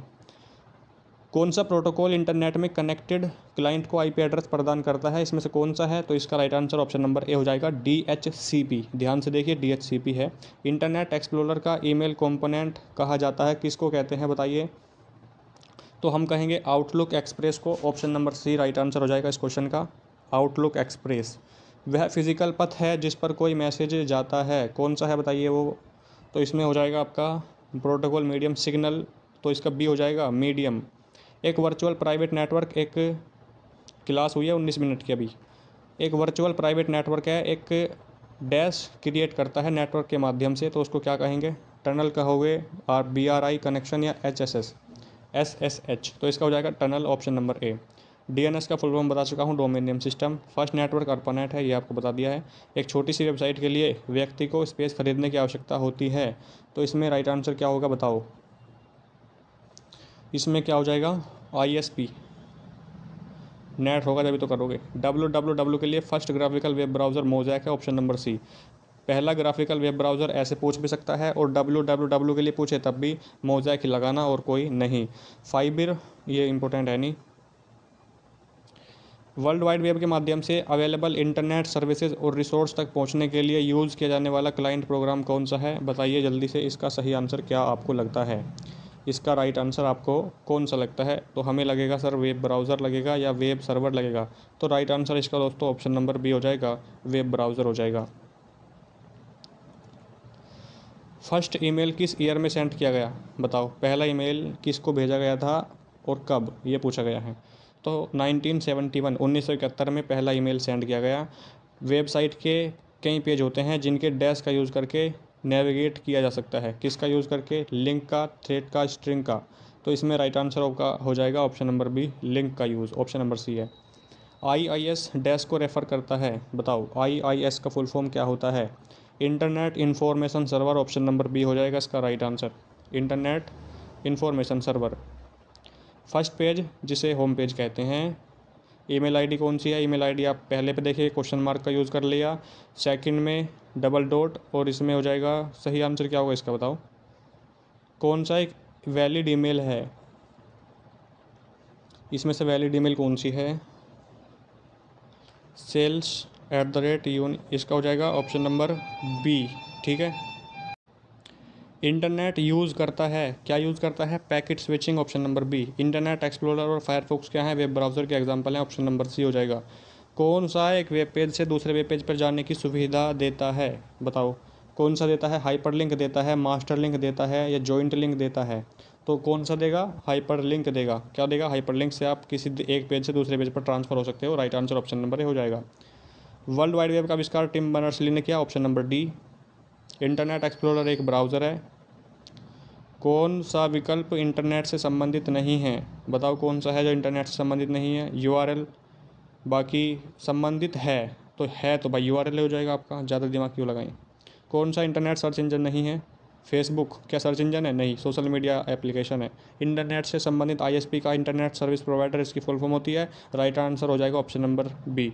कौन सा प्रोटोकॉल इंटरनेट में कनेक्टेड क्लाइंट को आईपी एड्रेस प्रदान करता है, इसमें से कौन सा है। तो इसका right answer option number A हो जाएगा, DHCP। ध्यान से देखिए DHCP है। इंटरनेट एक्सप्लोरर का ईमेल कंपोनेंट कहा जाता है, किसको कहते हैं बताइए। तो हम कहेंगे आउटलुक एक्सप्रेस को, option number C right answer हो जाएगा इस क्वेश्चन का। आउटलुक एक्सप्रेस वह फिजिकल पथ है जिस पर कोई मैसेज जाता है, कौन सा है बताइए वो। तो इसमें हो जाएगा आपका प्रोटोकॉल मीडियम सिग्नल, तो इसका बी हो जाएगा मीडियम। एक वर्चुअल प्राइवेट नेटवर्क, एक क्लास हुई है 19 मिनट की अभी। एक वर्चुअल प्राइवेट नेटवर्क है, एक डैश क्रिएट करता है नेटवर्क के माध्यम से, तो उसको क्या कहेंगे, टनल कहोगे, और BRI कनेक्शन या SSH। तो इसका हो जाएगा tunnel, option number A. DNS का फुल फॉर्म बता चुका हूँ, domain name system. First network ARPANET है, ये आपको बता दिया है। एक छोटी सी वेबसाइट के लिए व्यक्ति को स्पेस खरीदने की आवश्यकता होती है, तो इसमें राइट आंसर क्या होगा बताओ। इसमें क्या हो जाएगा, ISP नेट होगा तभी तो करोगे। www के लिए first graphical web browser Mosaic है, ऑप्शन नंबर सी। पहला ग्राफिकल वेब ब्राउज़र ऐसे पूछ भी सकता है, और www के लिए पूछे तब भी मोज़ैक लगाना और कोई नहीं। फाइबर ये इंपॉर्टेंट है नहीं। वर्ल्ड वाइड वेब के माध्यम से अवेलेबल इंटरनेट सर्विसेज और रिसोर्स तक पहुंचने के लिए यूज़ किया जाने वाला क्लाइंट प्रोग्राम कौन सा है बताइए जल्दी से। इसका सही आंसर क्या आपको लगता है, इसका राइट आंसर आपको कौन सा लगता है। तो हमें लगेगा सर वेब ब्राउज़र लगेगा या वेब सर्वर लगेगा। तो राइट आंसर इसका दोस्तों ऑप्शन नंबर बी हो जाएगा, वेब ब्राउज़र हो जाएगा। फर्स्ट ईमेल किस ईयर में सेंड किया गया बताओ, पहला ईमेल किसको भेजा गया था और कब, ये पूछा गया है। तो 1971 1971 में पहला ईमेल सेंड किया गया। वेबसाइट के कई पेज होते हैं जिनके डैश का यूज़ करके नेविगेट किया जा सकता है, किसका यूज़ करके, लिंक का, थ्रेड का, स्ट्रिंग का। तो इसमें राइट आंसर आपका हो जाएगा ऑप्शन नंबर बी, लिंक का यूज़, ऑप्शन नंबर सी है। IIS डैश को रेफ़र करता है, बताओ IIS का फुल फॉर्म क्या होता है। Internet information server, option number B हो जाएगा इसका right answer, internet information server. First page जिसे होम पेज कहते हैं, ईमेल आईडी कौन सी है, ईमेल आईडी आप पहले पे देखिए क्वेश्चन मार्क का यूज़ कर लिया, सेकंड में .@ और इसमें हो जाएगा सही आंसर क्या होगा इसका बताओ, कौन सा एक वैलिड ईमेल है। इसमें से वैलिड ईमेल कौन सी है, sales@uni, इसका हो जाएगा ऑप्शन नंबर बी, ठीक है। इंटरनेट यूज़ करता है, क्या यूज़ करता है, packet switching, option number B. Internet Explorer और फायरफॉक्स क्या है, वेब ब्राउज़र के एग्जांपल हैं, ऑप्शन नंबर सी हो जाएगा। कौन सा एक वेब पेज से दूसरे वेब पेज पर जाने की सुविधा देता है बताओ, कौन सा देता है, हाइपर लिंक देता है, मास्टर लिंक देता है, या जॉइंट लिंक देता है। तो कौन सा देगा, हाइपर लिंक देगा, क्या देगा, हाइपर लिंक से आप किसी एक पेज से दूसरे पेज पर ट्रांसफ़र हो सकते हो, right answer option number A हो जाएगा। वर्ल्ड वाइड वेब का आविष्कार टिम बर्नर्स-ली ने किया, option number D. Internet Explorer एक ब्राउज़र है, कौन सा विकल्प इंटरनेट से संबंधित नहीं है बताओ, कौन सा है जो इंटरनेट से संबंधित नहीं है। URL बाकी संबंधित है तो भाई URL हो जाएगा आपका, ज़्यादा दिमाग क्यों लगाएं। कौन सा इंटरनेट सर्च इंजन नहीं है, फेसबुक क्या सर्च इंजन है, नहीं, सोशल मीडिया एप्लीकेशन है। इंटरनेट से संबंधित ISP का इंटरनेट सर्विस प्रोवाइडर, इसकी फुल फॉर्म होती है, राइट आंसर हो जाएगा ऑप्शन नंबर बी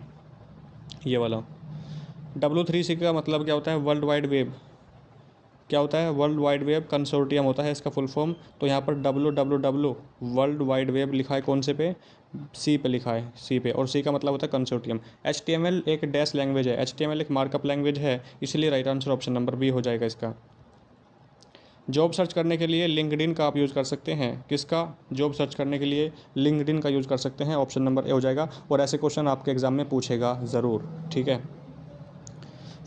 ये वाला। W3C का मतलब क्या होता है, वर्ल्ड वाइड वेब, क्या होता है, वर्ल्ड वाइड वेब कंसोर्टियम होता है इसका फुल फॉर्म। तो यहाँ पर WWW वर्ल्ड वाइड वेब लिखा है, कौन से पे, सी पे लिखा है, सी पे, और सी का मतलब होता है कंसोर्टियम। HTML एक डैश लैंग्वेज है, HTML एक मार्कअप लैंग्वेज है, इसलिए right answer option number B हो जाएगा इसका। जॉब सर्च करने के लिए लिंक्डइन का आप यूज़ कर सकते हैं, किसका, जॉब सर्च करने के लिए लिंक्डइन का यूज़ कर सकते हैं, ऑप्शन नंबर ए हो जाएगा। और ऐसे क्वेश्चन आपके एग्जाम में पूछेगा ज़रूर, ठीक है।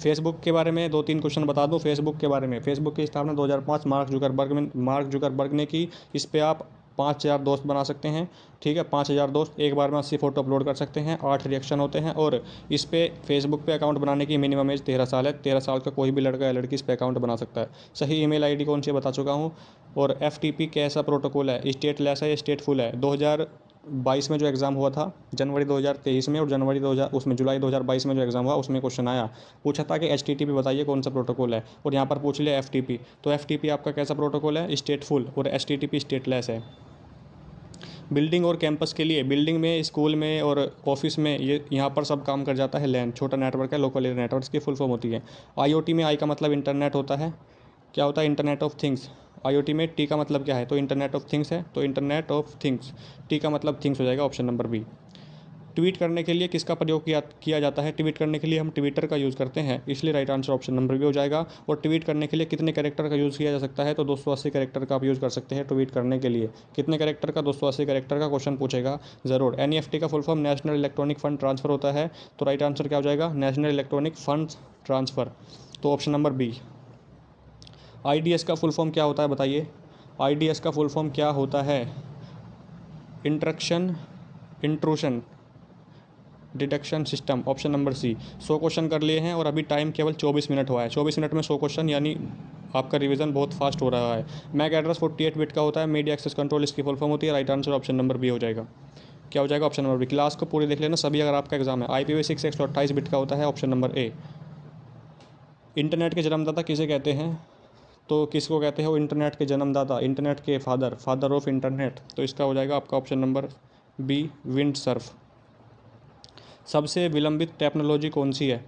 फेसबुक के बारे में 2-3 क्वेश्चन बता दूं। फेसबुक के बारे में, फेसबुक की स्थापना 2005 मार्क जुकरबर्ग ने की। इस पर आप 5000 दोस्त बना सकते हैं, ठीक है, 5000 दोस्त एक बार में 80 फोटो अपलोड कर सकते हैं, 8 रिएक्शन होते हैं। और इस पर फेसबुक पे अकाउंट बनाने की मिनिमम एज 13 साल है, 13 साल का कोई भी लड़का या लड़की इस पर अकाउंट बना सकता है। सही ईमेल आईडी कौन सी बता चुका हूँ। और FTP कैसा प्रोटोकॉल है, स्टेटलेस है, स्टेटफुल है। 2022 में जो एग्ज़ाम हुआ था, जनवरी 2023 में, और जुलाई 2022 में जो एग्ज़ाम हुआ उसमें क्वेश्चन आया, पूछा था कि HTTP बताइए कौन सा प्रोटोकॉल है, और यहाँ पर पूछ लिया FTP। तो FTP आपका कैसा प्रोटोकॉल है, स्टेटफुल, और HTTP स्टेटलेस है। बिल्डिंग और कैंपस के लिए, बिल्डिंग में, स्कूल में और ऑफिस में, ये यहाँ पर सब काम कर जाता है लैन, छोटा नेटवर्क है, लोकल एरिया नेटवर्क, इसकी फुल फॉर्म होती है। IoT में I का मतलब इंटरनेट होता है, क्या होता है, इंटरनेट ऑफ थिंग्स। IoT में T का मतलब क्या है, तो इंटरनेट ऑफ थिंग्स है, तो इंटरनेट ऑफ थिंग्स, T का मतलब थिंग्स हो जाएगा, ऑप्शन नंबर बी। ट्वीट करने के लिए किसका प्रयोग किया जाता है, ट्वीट करने के लिए हम ट्विटर का यूज़ करते हैं, इसलिए right answer option number B हो जाएगा। और ट्वीट करने के लिए कितने कैरेक्टर का यूज़ किया जा सकता है, तो 280 कैरेक्टर का आप यूज़ कर सकते हैं ट्वीट करने के लिए। कितने कैरेक्टर का, 280 कैरेक्टर का, क्वेश्चन पूछेगा ज़रूर। NEFT का full form national electronic fund transfer होता है, तो राइट आंसर क्या हो जाएगा, नेशनल इलेक्ट्रॉनिक फंड ट्रांसफ़र, तो ऑप्शन नंबर बी। IDS का फुल फॉर्म क्या होता है बताइए, IDS का फुल फॉर्म क्या होता है, intrusion detection system, option number C. 100 question कर लिए हैं और अभी टाइम केवल 24 मिनट हुआ है, 24 मिनट में 100 क्वेश्चन, यानी आपका रिवीजन बहुत फास्ट हो रहा है। MAC एड्रेस 48 बिट का होता है, मीडिया एक्सेस कंट्रोल इसकी फुल फॉर्म होती है, right answer option number B हो जाएगा। क्या हो जाएगा, ऑप्शन नंबर बी। क्लास को पूरी देख लेना सभी अगर आपका एग्जाम है। IPv6 128 बिट का होता है, ऑप्शन नंबर ए। इंटरनेट के जन्मदाता किसे कहते हैं, तो किसको कहते हैं वो, इंटरनेट के जन्मदाता, इंटरनेट के फादर, फादर ऑफ इंटरनेट, तो इसका हो जाएगा आपका ऑप्शन नंबर बी, विंडसर्फ। सबसे विलंबित टेक्नोलॉजी कौन सी है,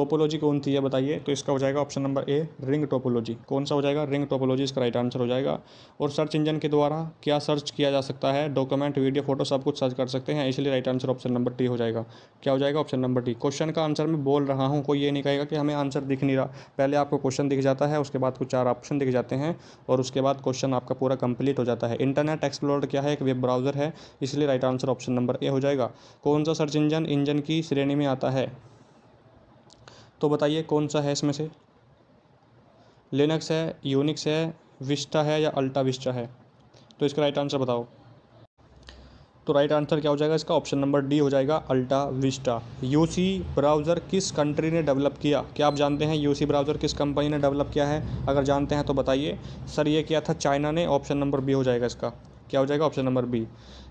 टोपोलॉजी कौन सी है बताइए, तो इसका हो जाएगा option number A, ring topology. कौन सा हो जाएगा, रिंग टोपोलॉजी, इसका राइट आंसर हो जाएगा। और सर्च इंजन के द्वारा क्या सर्च किया जा सकता है, डॉक्यूमेंट, वीडियो, फोटो सब कुछ सर्च कर सकते हैं, इसलिए right answer option number T हो जाएगा। क्या हो जाएगा, ऑप्शन नंबर टी। क्वेश्चन का आंसर मैं बोल रहा हूँ, कोई ये नहीं कहेगा कि हमें आंसर दिख नहीं रहा। पहले आपको क्वेश्चन दिख जाता है, उसके बाद कुछ 4 ऑप्शन दिख जाते हैं, और उसके बाद क्वेश्चन आपका पूरा कंप्लीट हो जाता है। इंटरनेट एक्सप्लोरर क्या है, एक वेब ब्राउजर है, इसलिए right answer option number A हो जाएगा। कौन सा सर्च इंजन इंजन की श्रेणी में आता है, तो बताइए कौन सा है इसमें से, लिनक्स है, यूनिक्स है, विस्टा है या अल्टा विस्टा है, तो इसका राइट आंसर बताओ। तो राइट आंसर क्या हो जाएगा इसका, ऑप्शन नंबर डी हो जाएगा, अल्टा विस्टा। UC ब्राउज़र किस कंट्री ने डेवलप किया, क्या आप जानते हैं UC ब्राउज़र किस कंपनी ने डेवलप किया है, अगर जानते हैं तो बताइए। सर ये किया था चाइना ने, ऑप्शन नंबर बी हो जाएगा इसका। क्या हो जाएगा, ऑप्शन नंबर बी।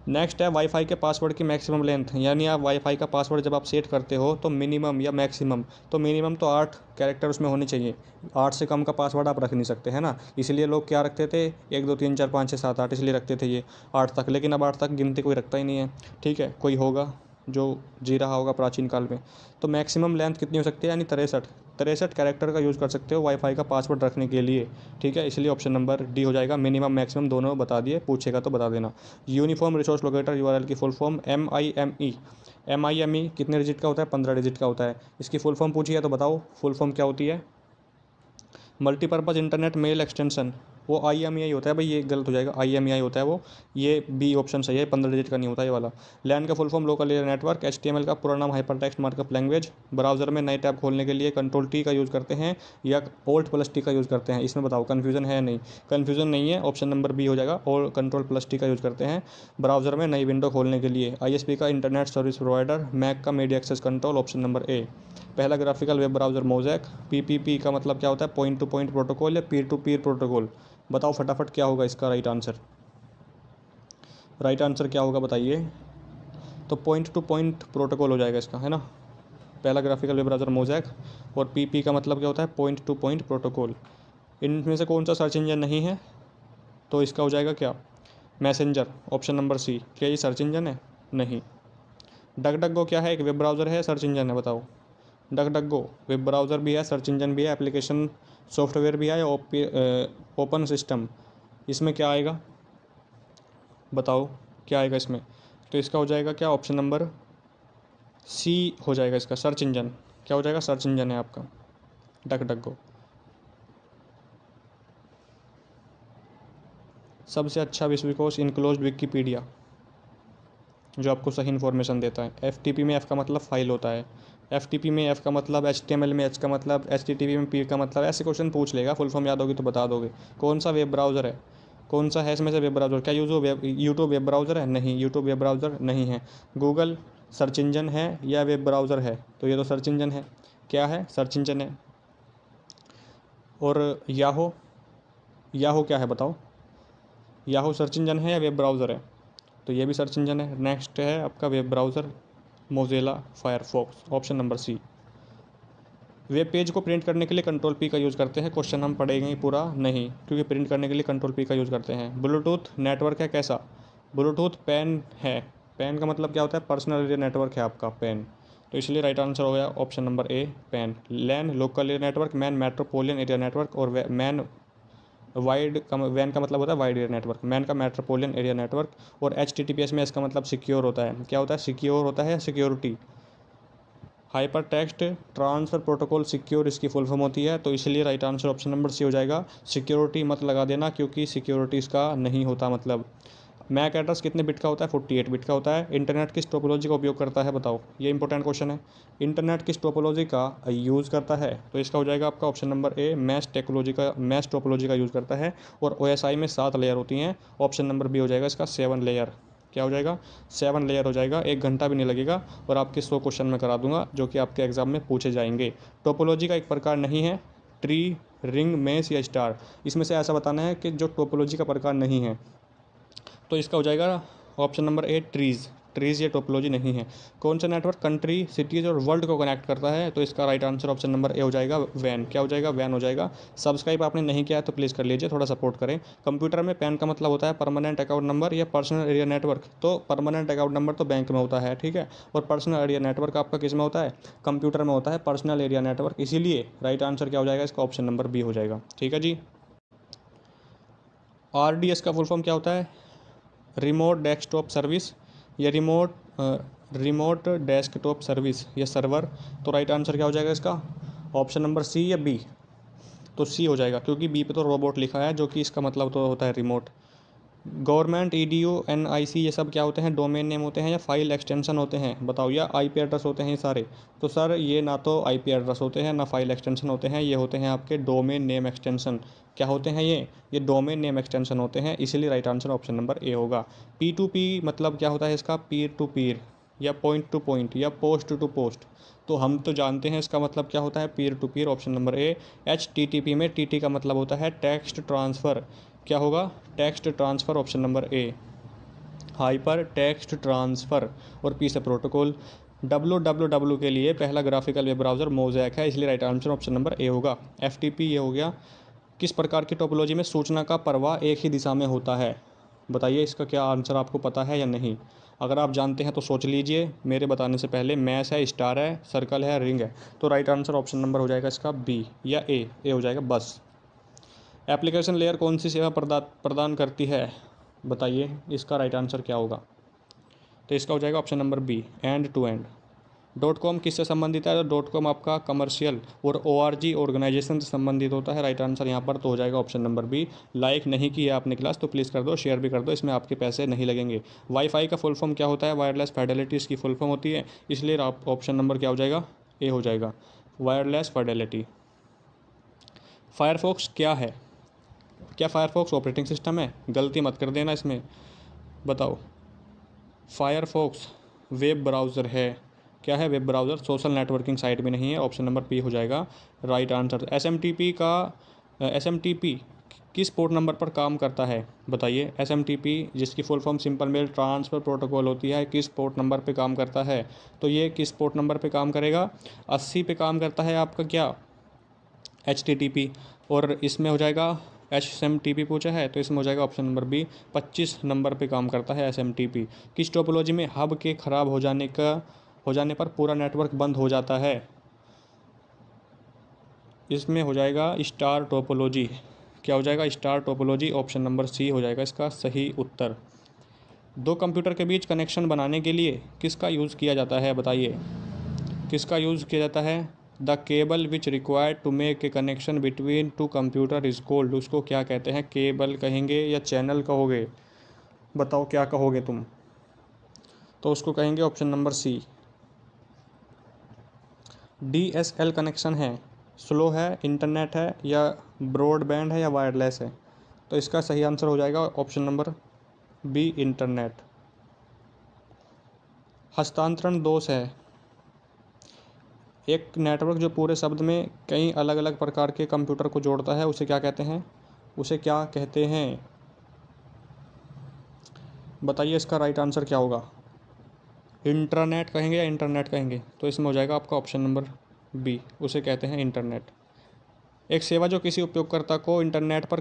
नेक्स्ट है वाईफाई के पासवर्ड की मैक्सिमम लेंथ, यानी आप वाईफाई का पासवर्ड जब आप सेट करते हो तो मिनिमम या मैक्सिमम, तो मिनिमम तो 8 कैरेक्टर उसमें होने चाहिए, 8 से कम का पासवर्ड आप रख नहीं सकते, है ना। इसलिए लोग क्या रखते थे, 1 2 3 4 5 6 7 8, इसलिए रखते थे ये 8 तक, लेकिन अब 8 तक गिनती कोई रखता ही नहीं है, ठीक है। कोई होगा जो जी रहा होगा प्राचीन काल में। तो मैक्सिमम लेंथ कितनी हो सकती है, यानी 63 कैरेक्टर का यूज़ कर सकते हो वाईफाई का पासवर्ड रखने के लिए, ठीक है, इसलिए ऑप्शन नंबर डी हो जाएगा। मिनिमम मैक्सिमम दोनों बता दिए, पूछेगा तो बता देना। यूनिफॉर्म रिसोर्स लोकेटर URL की फुल फॉर्म MIME कितने डिजिट का होता है, 15 डिजिट का होता है, इसकी फुल फॉर्म पूछी है तो बताओ फुल फॉर्म क्या होती है। मल्टीपर्पज़ इंटरनेट मेल एक्सटेंशन, वो IMEI होता है भाई, ये गलत हो जाएगा, IMEI होता है वो, ये बी ऑप्शन सही है, 15 डिजिट का नहीं होता ये वाला। लैन का full form local area network. HTML का पूरा नाम हाइपरटेक्स्ट मार्कअप लैंग्वेज। ब्राउजर में नए टैब खोलने के लिए Ctrl+T का यूज़ करते हैं या Alt+T का यूज़ करते हैं, इसमें बताओ कन्फ्यूजन है या नहीं। कन्फ्यूजन नहीं है, ऑप्शन नंबर बी हो जाएगा, और Ctrl+T का यूज़ करते हैं ब्राउजर में नई विंडो खोलने के लिए। ISP का इंटरनेट सर्विस प्रोवाइडर। MAC का media access control, option number A. पहला graphical web browser Mosaic. PPP का मतलब क्या होता है, पॉइंट टू पॉइंट प्रोटोकॉल या पीयर टू पीयर प्रोटोकॉल, बताओ फटाफट क्या होगा इसका राइट आंसर क्या होगा बताइए। तो पॉइंट टू पॉइंट प्रोटोकॉल हो जाएगा इसका, है ना। पहला ग्राफिकल वेब ब्राउजर मोज़ेक और PP का मतलब क्या होता है, पॉइंट टू पॉइंट प्रोटोकॉल। इनमें से कौन सा सर्च इंजन नहीं है, तो इसका हो जाएगा क्या, मैसेंजर, ऑप्शन नंबर सी। क्या ये सर्च इंजन है, नहीं। DuckDuckGo क्या है, एक वेब ब्राउजर है, सर्च इंजन है, बताओ। DuckDuckGo web browser भी है, सर्च इंजन भी है, एप्लीकेशन सॉफ्टवेयर भी है, ओपन सिस्टम। इसमें क्या आएगा बताओ, क्या आएगा इसमें? तो इसका हो जाएगा क्या, ऑप्शन नंबर सी हो जाएगा इसका, सर्च इंजन। क्या हो जाएगा? सर्च इंजन है आपका डक डक गो। सबसे अच्छा विश्वकोश इनक्लोज विकीपीडिया, जो आपको सही इन्फॉर्मेशन देता है। एफटीपी में एफ का मतलब फाइल होता है, एफटीपी में एफ का मतलब, एचटीएमएल में एच का मतलब, एचटीटीपी में पी का मतलब। ऐसे क्वेश्चन पूछ लेगा, फुल फॉर्म याद होगी तो बता दोगे। कौन सा वेब ब्राउज़र है, कौन सा है इसमें से वेब ब्राउज़र? क्या यूज़ हो वेब, यूट्यूब वेब ब्राउज़र है? नहीं, यूट्यूब वेब ब्राउज़र नहीं है। गूगल सर्च इंजन है या वेब ब्राउज़र है? तो ये तो सर्च इंजन है। क्या है? सर्च इंजन है। और याहो, याहो क्या है बताओ? याहू सर्च इंजन है या वेब ब्राउज़र है? तो ये भी सर्च इंजन है। नेक्स्ट है आपका web browser Mozilla Firefox, option number C. Web page को प्रिंट करने के लिए कंट्रोल पी का यूज़ करते हैं, क्वेश्चन हम पढ़ेंगे पूरा नहीं क्योंकि प्रिंट करने के लिए कंट्रोल पी का यूज़ करते हैं। ब्लूटूथ नेटवर्क है कैसा? ब्लूटूथ पैन है, पैन का मतलब क्या होता है? पर्सनल एरिया नेटवर्क है आपका पैन, तो इसलिए राइट आंसर हो गया option number A PAN. LAN local area network, MAN metropolitan area network, और मैन वाइड का, वैन का मतलब होता है वाइड एरिया नेटवर्क, मैन का मेट्रोपोलियन एरिया नेटवर्क। और HTTPS में इसका मतलब सिक्योर होता है। क्या होता है? सिक्योर होता है, security. Hyper text transfer protocol secure इसकी फुल फॉर्म होती है, तो इसलिए right answer option number C हो जाएगा। सिक्योरिटी मत लगा देना क्योंकि सिक्योरिटी इसका नहीं होता मतलब। मैक एड्रेस कितने बिट का होता है? 48 बिट का होता है। इंटरनेट किस टोपोलॉजी का उपयोग करता है बताओ, ये इंपॉर्टेंट क्वेश्चन है। इंटरनेट किस टोपोलॉजी का यूज़ करता है? तो इसका हो जाएगा आपका option number A mesh technology का, मैश टोपोलॉजी का यूज़ करता है। और ओएसआई में 7 लेयर होती हैं, ऑप्शन नंबर बी हो जाएगा इसका 7 लेयर। क्या हो जाएगा? 7 लेयर हो जाएगा, 1 घंटा भी नहीं लगेगा और आपके 100 क्वेश्चन में करा दूंगा जो कि आपके एग्जाम में पूछे जाएंगे। टोपोलॉजी का एक प्रकार नहीं है ट्री, रिंग, मेश या स्टार, इसमें से ऐसा बताना है कि जो टोपोलॉजी का प्रकार नहीं है। तो इसका हो जाएगा option number A trees, trees ये टोपोलॉजी नहीं है। कौन सा नेटवर्क कंट्री, सिटीज़ और वर्ल्ड को कनेक्ट करता है? तो इसका right answer option number A हो जाएगा वैन। क्या हो जाएगा? वैन हो जाएगा। सब्सक्राइब आपने नहीं किया है तो प्लीज़ कर लीजिए, थोड़ा सपोर्ट करें। कंप्यूटर में पैन का मतलब होता है परमानेंट अकाउंट नंबर या पर्सनल एरिया नेटवर्क, तो परमानेंट अकाउंट नंबर तो बैंक में होता है, ठीक है। और पर्सनल एरिया नेटवर्क आपका किस में होता है? कंप्यूटर में होता है पर्सनल एरिया नेटवर्क, इसीलिए राइट आंसर क्या हो जाएगा इसका? ऑप्शन नंबर बी हो जाएगा, ठीक है जी। RDS का फुल फॉर्म क्या होता है? रिमोट डेस्कटॉप सर्विस या रिमोट डेस्कटॉप सर्विस या सर्वर, तो राइट आंसर क्या हो जाएगा इसका? ऑप्शन नंबर सी या बी? तो सी हो जाएगा क्योंकि बी पे तो रोबोट लिखा है जो कि इसका मतलब तो होता है रिमोट। गवर्नमेंट, EDU, NIC ये सब क्या होते हैं? डोमेन नेम होते हैं या फाइल एक्सटेंशन होते हैं बताओ, या IP एड्रेस होते हैं ये सारे? तो सर ये ना तो IP एड्रेस होते हैं ना फाइल एक्सटेंशन होते हैं, ये होते हैं आपके डोमेन नेम एक्सटेंशन। क्या होते हैं ये डोमेन नेम एक्सटेंशन होते हैं, इसीलिए right answer option number A होगा। P2P मतलब क्या होता है इसका? पीयर टू पीयर या पॉइंट टू पॉइंट या पोस्ट टू पोस्ट, तो हम तो जानते हैं इसका मतलब क्या होता है, peer to peer, option number A. HTTP में TT का मतलब होता है टेक्स्ट ट्रांसफ़र, क्या होगा? Text transfer, option number A. Hyper text transfer और पी से प्रोटोकॉल। WWW के लिए पहला ग्राफिकल वेब ब्राउज़र मोज़ैक है, इसलिए right answer option number A होगा। FTP ये हो गया। किस प्रकार की टोपोलॉजी में सूचना का प्रवाह एक ही दिशा में होता है? बताइए इसका क्या आंसर आपको पता है या नहीं? अगर आप जानते हैं तो सोच लीजिए मेरे बताने से पहले। मैश है, स्टार है, सर्कल है, रिंग है, तो राइट आंसर ऑप्शन नंबर हो जाएगा इसका बी या ए, ए हो जाएगा बस। एप्लीकेशन लेयर कौन सी सेवा प्रदान करती है बताइए, इसका राइट आंसर क्या होगा? तो इसका हो जाएगा option number B end to end. .com किससे संबंधित है? तो .com आपका कमर्शियल और ORG ऑर्गेनाइजेशन से संबंधित होता है, राइट आंसर यहाँ पर तो हो जाएगा ऑप्शन नंबर बी। लाइक नहीं की है आपने क्लास तो प्लीज़ कर दो, शेयर भी कर दो, इसमें आपके पैसे नहीं लगेंगे। वाईफाई का फुल फॉर्म क्या होता है? वायरलेस फाइडेलिटी इसकी फुल फॉर्म होती है, इसलिए आप ऑप्शन नंबर क्या हो जाएगा? ए हो जाएगा, वायरलेस फाइडेलिटी। फायरफॉक्स क्या है? क्या फायरफॉक्स ऑपरेटिंग सिस्टम है? गलती मत कर देना इसमें, बताओ। फायरफॉक्स वेब ब्राउज़र है, क्या है? Web browser. Social networking site भी नहीं है, ऑप्शन नंबर पी हो जाएगा राइट आंसर। SMTP किस पोर्ट नंबर पर काम करता है बताइए? SMTP जिसकी full form simple mail transfer protocol होती है, किस पोर्ट नंबर पे काम करता है? तो ये किस पोर्ट नंबर पे काम करेगा? 80 पे काम करता है आपका क्या HTTP, और इसमें हो जाएगा SMTP पूछा है तो इसमें हो जाएगा ऑप्शन नंबर बी 25 नंबर पे काम करता है SMTP। किस टोपोलॉजी में हब के ख़राब हो जाने पर पूरा नेटवर्क बंद हो जाता है? इसमें हो जाएगा स्टार टोपोलॉजी। क्या हो जाएगा? Star topology. Option number C हो जाएगा इसका सही उत्तर। दो कंप्यूटर के बीच कनेक्शन बनाने के लिए किसका यूज़ किया जाता है? बताइए किसका यूज़ किया जाता है? The cable which required to make a connection between two computer is called. उसको क्या कहते हैं? केबल कहेंगे या चैनल कहोगे? बताओ क्या कहोगे तुम? तो उसको कहेंगे option number C. DSL connection है, स्लो है, इंटरनेट है या ब्रॉडबैंड है या वायरलेस है? तो इसका सही आंसर हो जाएगा ऑप्शन नंबर बी इंटरनेट। हस्तांतरण दोष है। एक नेटवर्क जो पूरे शब्द में कई अलग अलग प्रकार के कंप्यूटर को जोड़ता है उसे क्या कहते हैं? बताइए इसका राइट आंसर क्या होगा? इंट्रानेट कहेंगे या इंटरनेट कहेंगे? तो इसमें हो जाएगा आपका ऑप्शन नंबर बी, उसे कहते हैं इंटरनेट। एक सेवा जो किसी उपयोगकर्ता को इंटरनेट पर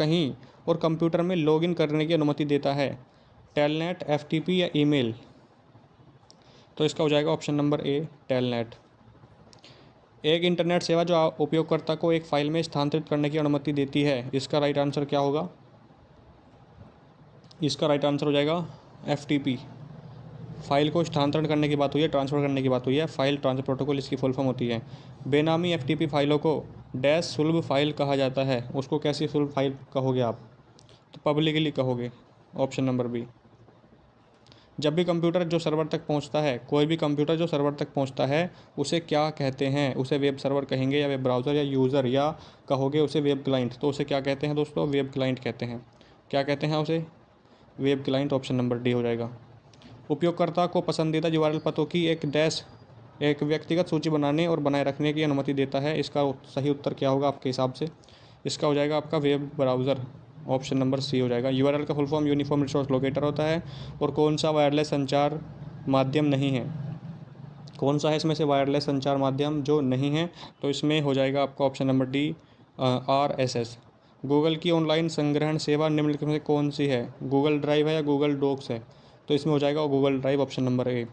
कहीं और कंप्यूटर में लॉगिन करने की अनुमति देता है। टेलनेट, FTP या ईमेल? तो इसका हो जाएगा ऑप्शन नंबर ए टेलनेट। एक इंटरनेट सेवा जो उपयोगकर्ता को एक फाइल में स्थानांतरित करने की अनुमति देती है, इसका राइट आंसर क्या होगा? इसका राइट आंसर हो जाएगा FTP। फाइल को स्थानांतरण करने की बात हुई है, ट्रांसफ़र करने की बात हुई है। फाइल ट्रांसफर प्रोटोकॉल इसकी फुल फॉर्म होती है। बेनामी FTP फाइलों को डैश सुलभ फाइल कहा जाता है। उसको कैसी सुलभ फाइल कहोगे आप? तो पब्लिकली कहोगे, ऑप्शन नंबर बी। जब भी कंप्यूटर जो सर्वर तक पहुंचता है, कोई भी कंप्यूटर जो सर्वर तक पहुंचता है उसे क्या कहते हैं? उसे वेब सर्वर कहेंगे या वेब ब्राउज़र या यूज़र, या कहोगे उसे वेब क्लाइंट? तो उसे क्या कहते हैं दोस्तों? वेब क्लाइंट कहते हैं। क्या कहते हैं उसे? Web client, option number D हो जाएगा। उपयोगकर्ता को पसंदीदा URL पतों की एक व्यक्तिगत सूची बनाने और बनाए रखने की अनुमति देता है। इसका सही उत्तर क्या होगा आपके हिसाब से? इसका हो जाएगा आपका web browser, option number C हो जाएगा। URL का full form uniform resource locator होता है और कौन सा वायरलेस संचार माध्यम नहीं है? कौन सा है इसमें से वायरलेस संचार माध्यम जो नहीं है? तो इसमें हो जाएगा आपका option number D RSS। Google की ऑनलाइन संग्रहण सेवा निम्नलिखित में से कौन सी है? गूगल ड्राइव है या गूगल डॉक्स है? तो इसमें हो जाएगा Google drive, option number A.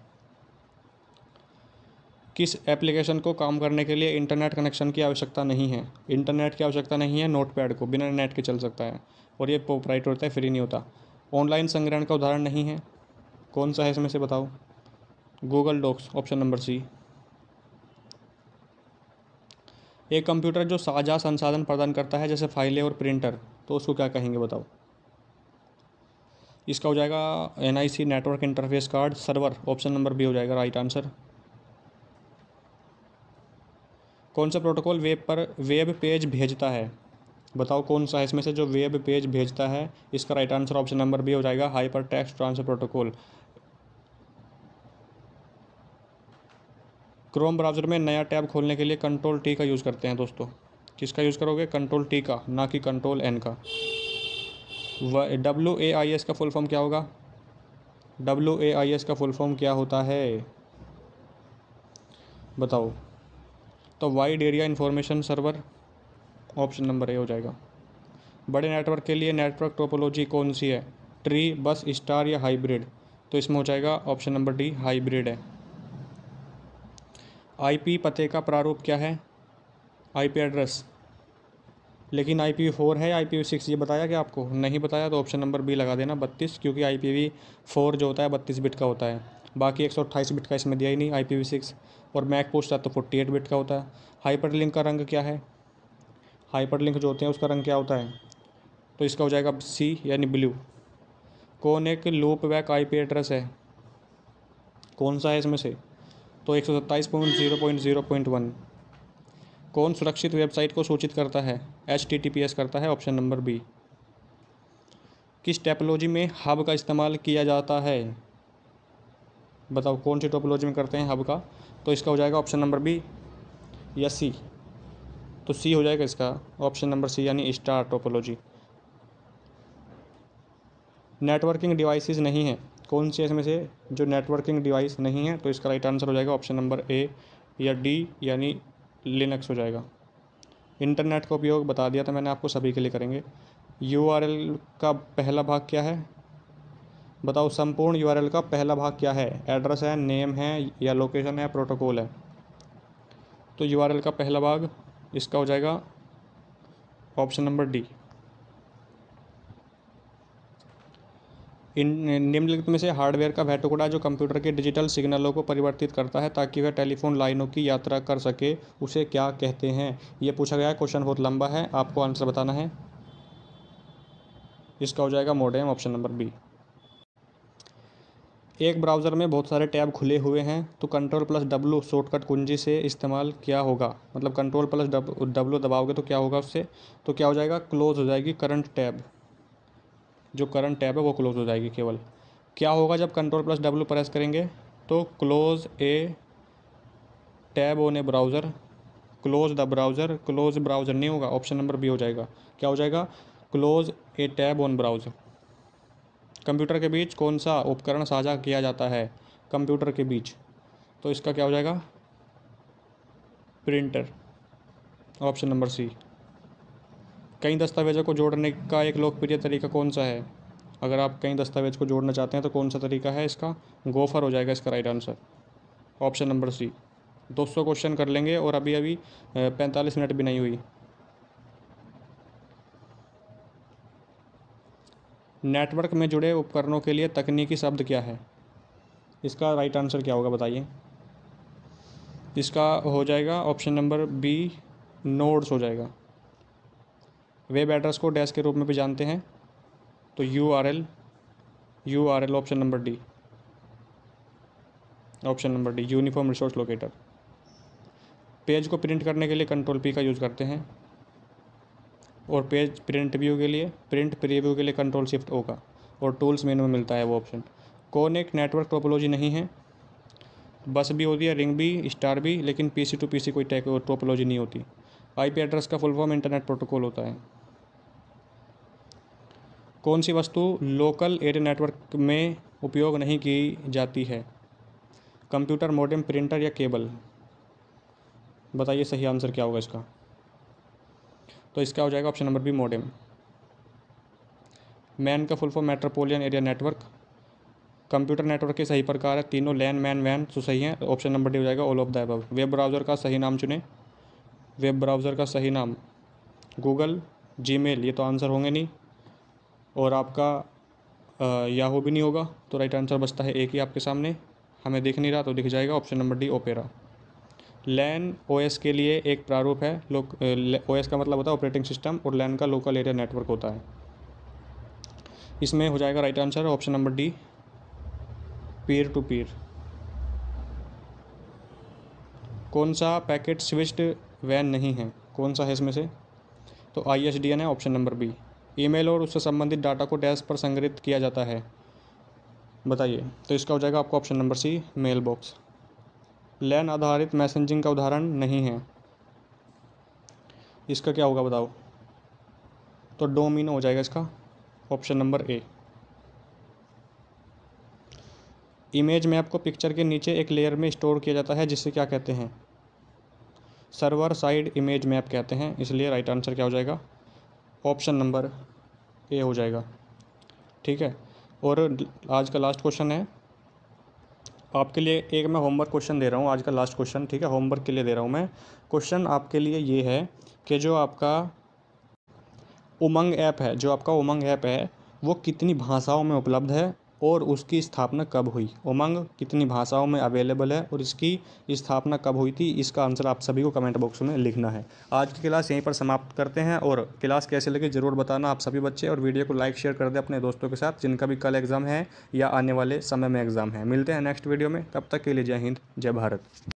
किस एप्लीकेशन को काम करने के लिए इंटरनेट कनेक्शन की आवश्यकता नहीं है? इंटरनेट की आवश्यकता नहीं है नोटपैड को, बिना नेट के चल सकता है और ये प्रोप्राइटरी होता है, फ्री नहीं होता। ऑनलाइन संग्रहण का उदाहरण नहीं है, कौन सा है इसमें से बताओ? Google docs, option number C. एक कंप्यूटर जो साझा संसाधन प्रदान करता है जैसे फाइलें और प्रिंटर, तो उसको क्या कहेंगे बताओ? इसका हो जाएगा NIC network interface card server, option number B हो जाएगा राइट आंसर। कौन सा प्रोटोकॉल वेब पर वेब पेज भेजता है? बताओ कौन सा है इसमें से जो वेब पेज भेजता है? इसका right answer option number B हो जाएगा hyper text transfer protocol. Chrome browser में नया टैब खोलने के लिए कंट्रोल T का यूज़ करते हैं दोस्तों। किसका यूज़ करोगे? कंट्रोल T का, ना कि कंट्रोल N का। WAIS का फुल फॉर्म क्या होगा? WAIS का फुल फॉर्म क्या होता है बताओ? तो wide area information server, option number A हो जाएगा। बड़े नेटवर्क के लिए नेटवर्क टोपोलॉजी कौन सी है? ट्री, बस, स्टार या हाइब्रिड? तो इसमें हो जाएगा ऑप्शन नंबर डी हाइब्रिड है। IP पते का प्रारूप क्या है? IP एड्रेस, लेकिन IPv4 है IPv6 ये बताया क्या आपको? नहीं बताया तो ऑप्शन नंबर बी लगा देना 32, क्योंकि IPv4 जो होता है 32 बिट का होता है, बाकी 128 बिट का इसमें दिया ही नहीं। IPv6 और मैक पूछता तो 48 बिट का होता है। हाइपरलिंक का रंग क्या है? हाइपरलिंक जो होते हैं उसका रंग क्या होता है? तो इसका हो जाएगा सी यानी ब्लू। कौन एक लूपबैक IP एड्रेस है? कौन सा है इसमें से? तो 127.0.0.1। कौन सुरक्षित वेबसाइट को सूचित करता है? HTTPS करता है, ऑप्शन नंबर बी। किस टोपोलॉजी में हब का इस्तेमाल किया जाता है? बताओ कौन सी टोपोलॉजी में करते हैं हब का? तो इसका हो जाएगा ऑप्शन नंबर बी या सी, तो सी हो जाएगा इसका ऑप्शन नंबर सी यानी स्टार टोपोलॉजी। नेटवर्किंग डिवाइसेस नहीं है, कौन सी इसमें से जो नेटवर्किंग डिवाइस नहीं है? तो इसका राइट आंसर हो जाएगा ऑप्शन नंबर ए या डी यानी लिनक्स हो जाएगा। इंटरनेट का उपयोग बता दिया था मैंने आपको, सभी के लिए करेंगे। URL का पहला भाग क्या है? बताओ संपूर्ण URL का पहला भाग क्या है? एड्रेस है, नेम है या लोकेशन है, प्रोटोकॉल है? तो यूआरएल का पहला भाग इसका हो जाएगा ऑप्शन नंबर डी। इन निम्नलिखित में से हार्डवेयर का वह टुकड़ा जो कंप्यूटर के डिजिटल सिग्नलों को परिवर्तित करता है ताकि वह टेलीफोन लाइनों की यात्रा कर सके, उसे क्या कहते हैं? ये पूछा गया है, क्वेश्चन बहुत लंबा है, आपको आंसर बताना है। इसका हो जाएगा मोडेम, ऑप्शन नंबर बी। एक ब्राउज़र में बहुत सारे टैब खुले हुए हैं तो Ctrl+W शॉर्टकट कुंजी से इस्तेमाल क्या होगा, मतलब Ctrl+W दबाओगे तो क्या होगा उससे, तो क्या हो जाएगा, क्लोज हो जाएगी करंट टैब, जो करंट टैब है वो क्लोज हो जाएगी। केवल क्या होगा जब Ctrl+W प्रेस करेंगे तो close a tab on a browser, close the browser, close browser नहीं होगा, ऑप्शन नंबर बी हो जाएगा। क्या हो जाएगा, close a tab on browser. Computer के बीच कौन सा उपकरण साझा किया जाता है कंप्यूटर के बीच, तो इसका क्या हो जाएगा, प्रिंटर, ऑप्शन नंबर सी। कई दस्तावेज़ों को जोड़ने का एक लोकप्रिय तरीका कौन सा है? अगर आप कई दस्तावेज़ को जोड़ना चाहते हैं तो कौन सा तरीका है इसका, गोफर हो जाएगा इसका right answer, option number C. 200 question कर लेंगे और अभी 45 मिनट भी नहीं हुई। नेटवर्क में जुड़े उपकरणों के लिए तकनीकी शब्द क्या है? इसका राइट आंसर क्या होगा बताइए। इसका हो जाएगा ऑप्शन नंबर बी, नोड्स हो जाएगा। वेब एड्रेस को डैश के रूप में भी जानते हैं तो URL, option number D, option number D, uniform resource locator. Page को प्रिंट करने के लिए Ctrl+P का यूज़ करते हैं और पेज प्रिंट प्रीव्यू के लिए Ctrl+Shift+O का, और टूल्स मेनू में मिलता है वो ऑप्शन। कौन एक नेटवर्क टोपोलॉजी नहीं है? बस भी होती है, रिंग भी, स्टार भी, लेकिन PC टू PC कोई टोपोलॉजी नहीं होती। IP एड्रेस का फुल फॉर्म इंटरनेट प्रोटोकॉल होता है। कौन सी वस्तु लोकल एरिया नेटवर्क में उपयोग नहीं की जाती है? कंप्यूटर, मोडेम, प्रिंटर या केबल? बताइए सही आंसर क्या होगा इसका, तो इसका हो जाएगा option number B, modem. MAN का full form metropolitan area network. Computer network के सही प्रकार है तीनों, लैन, मैन, वैन, तो सही है, ऑप्शन नंबर डी हो जाएगा, all of the above. Web browser का सही नाम चुने, वेब ब्राउज़र का सही नाम गूगल, जीमेल, ये तो आंसर होंगे नहीं, और आपका याहू भी नहीं होगा, तो राइट आंसर बचता है एक ही आपके सामने, हमें दिख नहीं रहा तो दिख जाएगा, option number D, Opera. LAN OS के लिए एक प्रारूप है, ओएस का मतलब होता है ऑपरेटिंग सिस्टम और लैन का लोकल एरिया नेटवर्क होता है। इसमें हो जाएगा right answer option number D, peer to peer. कौन सा पैकेट स्विच्ड वैन नहीं है, कौन सा है इसमें से, तो ISDN है, ऑप्शन नंबर बी। ईमेल और उससे संबंधित डाटा को डैश पर संग्रहित किया जाता है, बताइए, तो इसका हो जाएगा आपको option number C, mail box. LAN आधारित मैसेजिंग का उदाहरण नहीं है, इसका क्या होगा बताओ, तो डोमिनो हो जाएगा इसका, option number A. Image map को पिक्चर के नीचे एक लेयर में स्टोर किया जाता है जिसे क्या कहते हैं? सर्वर साइड इमेज मैप कहते हैं, इसलिए राइट आंसर क्या हो जाएगा, ऑप्शन नंबर ए हो जाएगा। ठीक है, और आज का लास्ट क्वेश्चन है आपके लिए, एक मैं होमवर्क क्वेश्चन दे रहा हूँ, आज का लास्ट क्वेश्चन, ठीक है, होमवर्क के लिए दे रहा हूँ मैं। क्वेश्चन आपके लिए ये है कि जो आपका उमंग ऐप है, वो कितनी भाषाओं में उपलब्ध है और उसकी स्थापना कब हुई? उमंग कितनी भाषाओं में अवेलेबल है और इसकी स्थापना कब हुई थी? इसका आंसर आप सभी को कमेंट बॉक्स में लिखना है। आज की क्लास यहीं पर समाप्त करते हैं और क्लास कैसे लगी ज़रूर बताना आप सभी बच्चे, और वीडियो को लाइक शेयर कर दें अपने दोस्तों के साथ जिनका भी कल एग्ज़ाम है या आने वाले समय में एग्ज़ाम है। मिलते हैं नेक्स्ट वीडियो में, तब तक के लिए जय हिंद, जय भारत।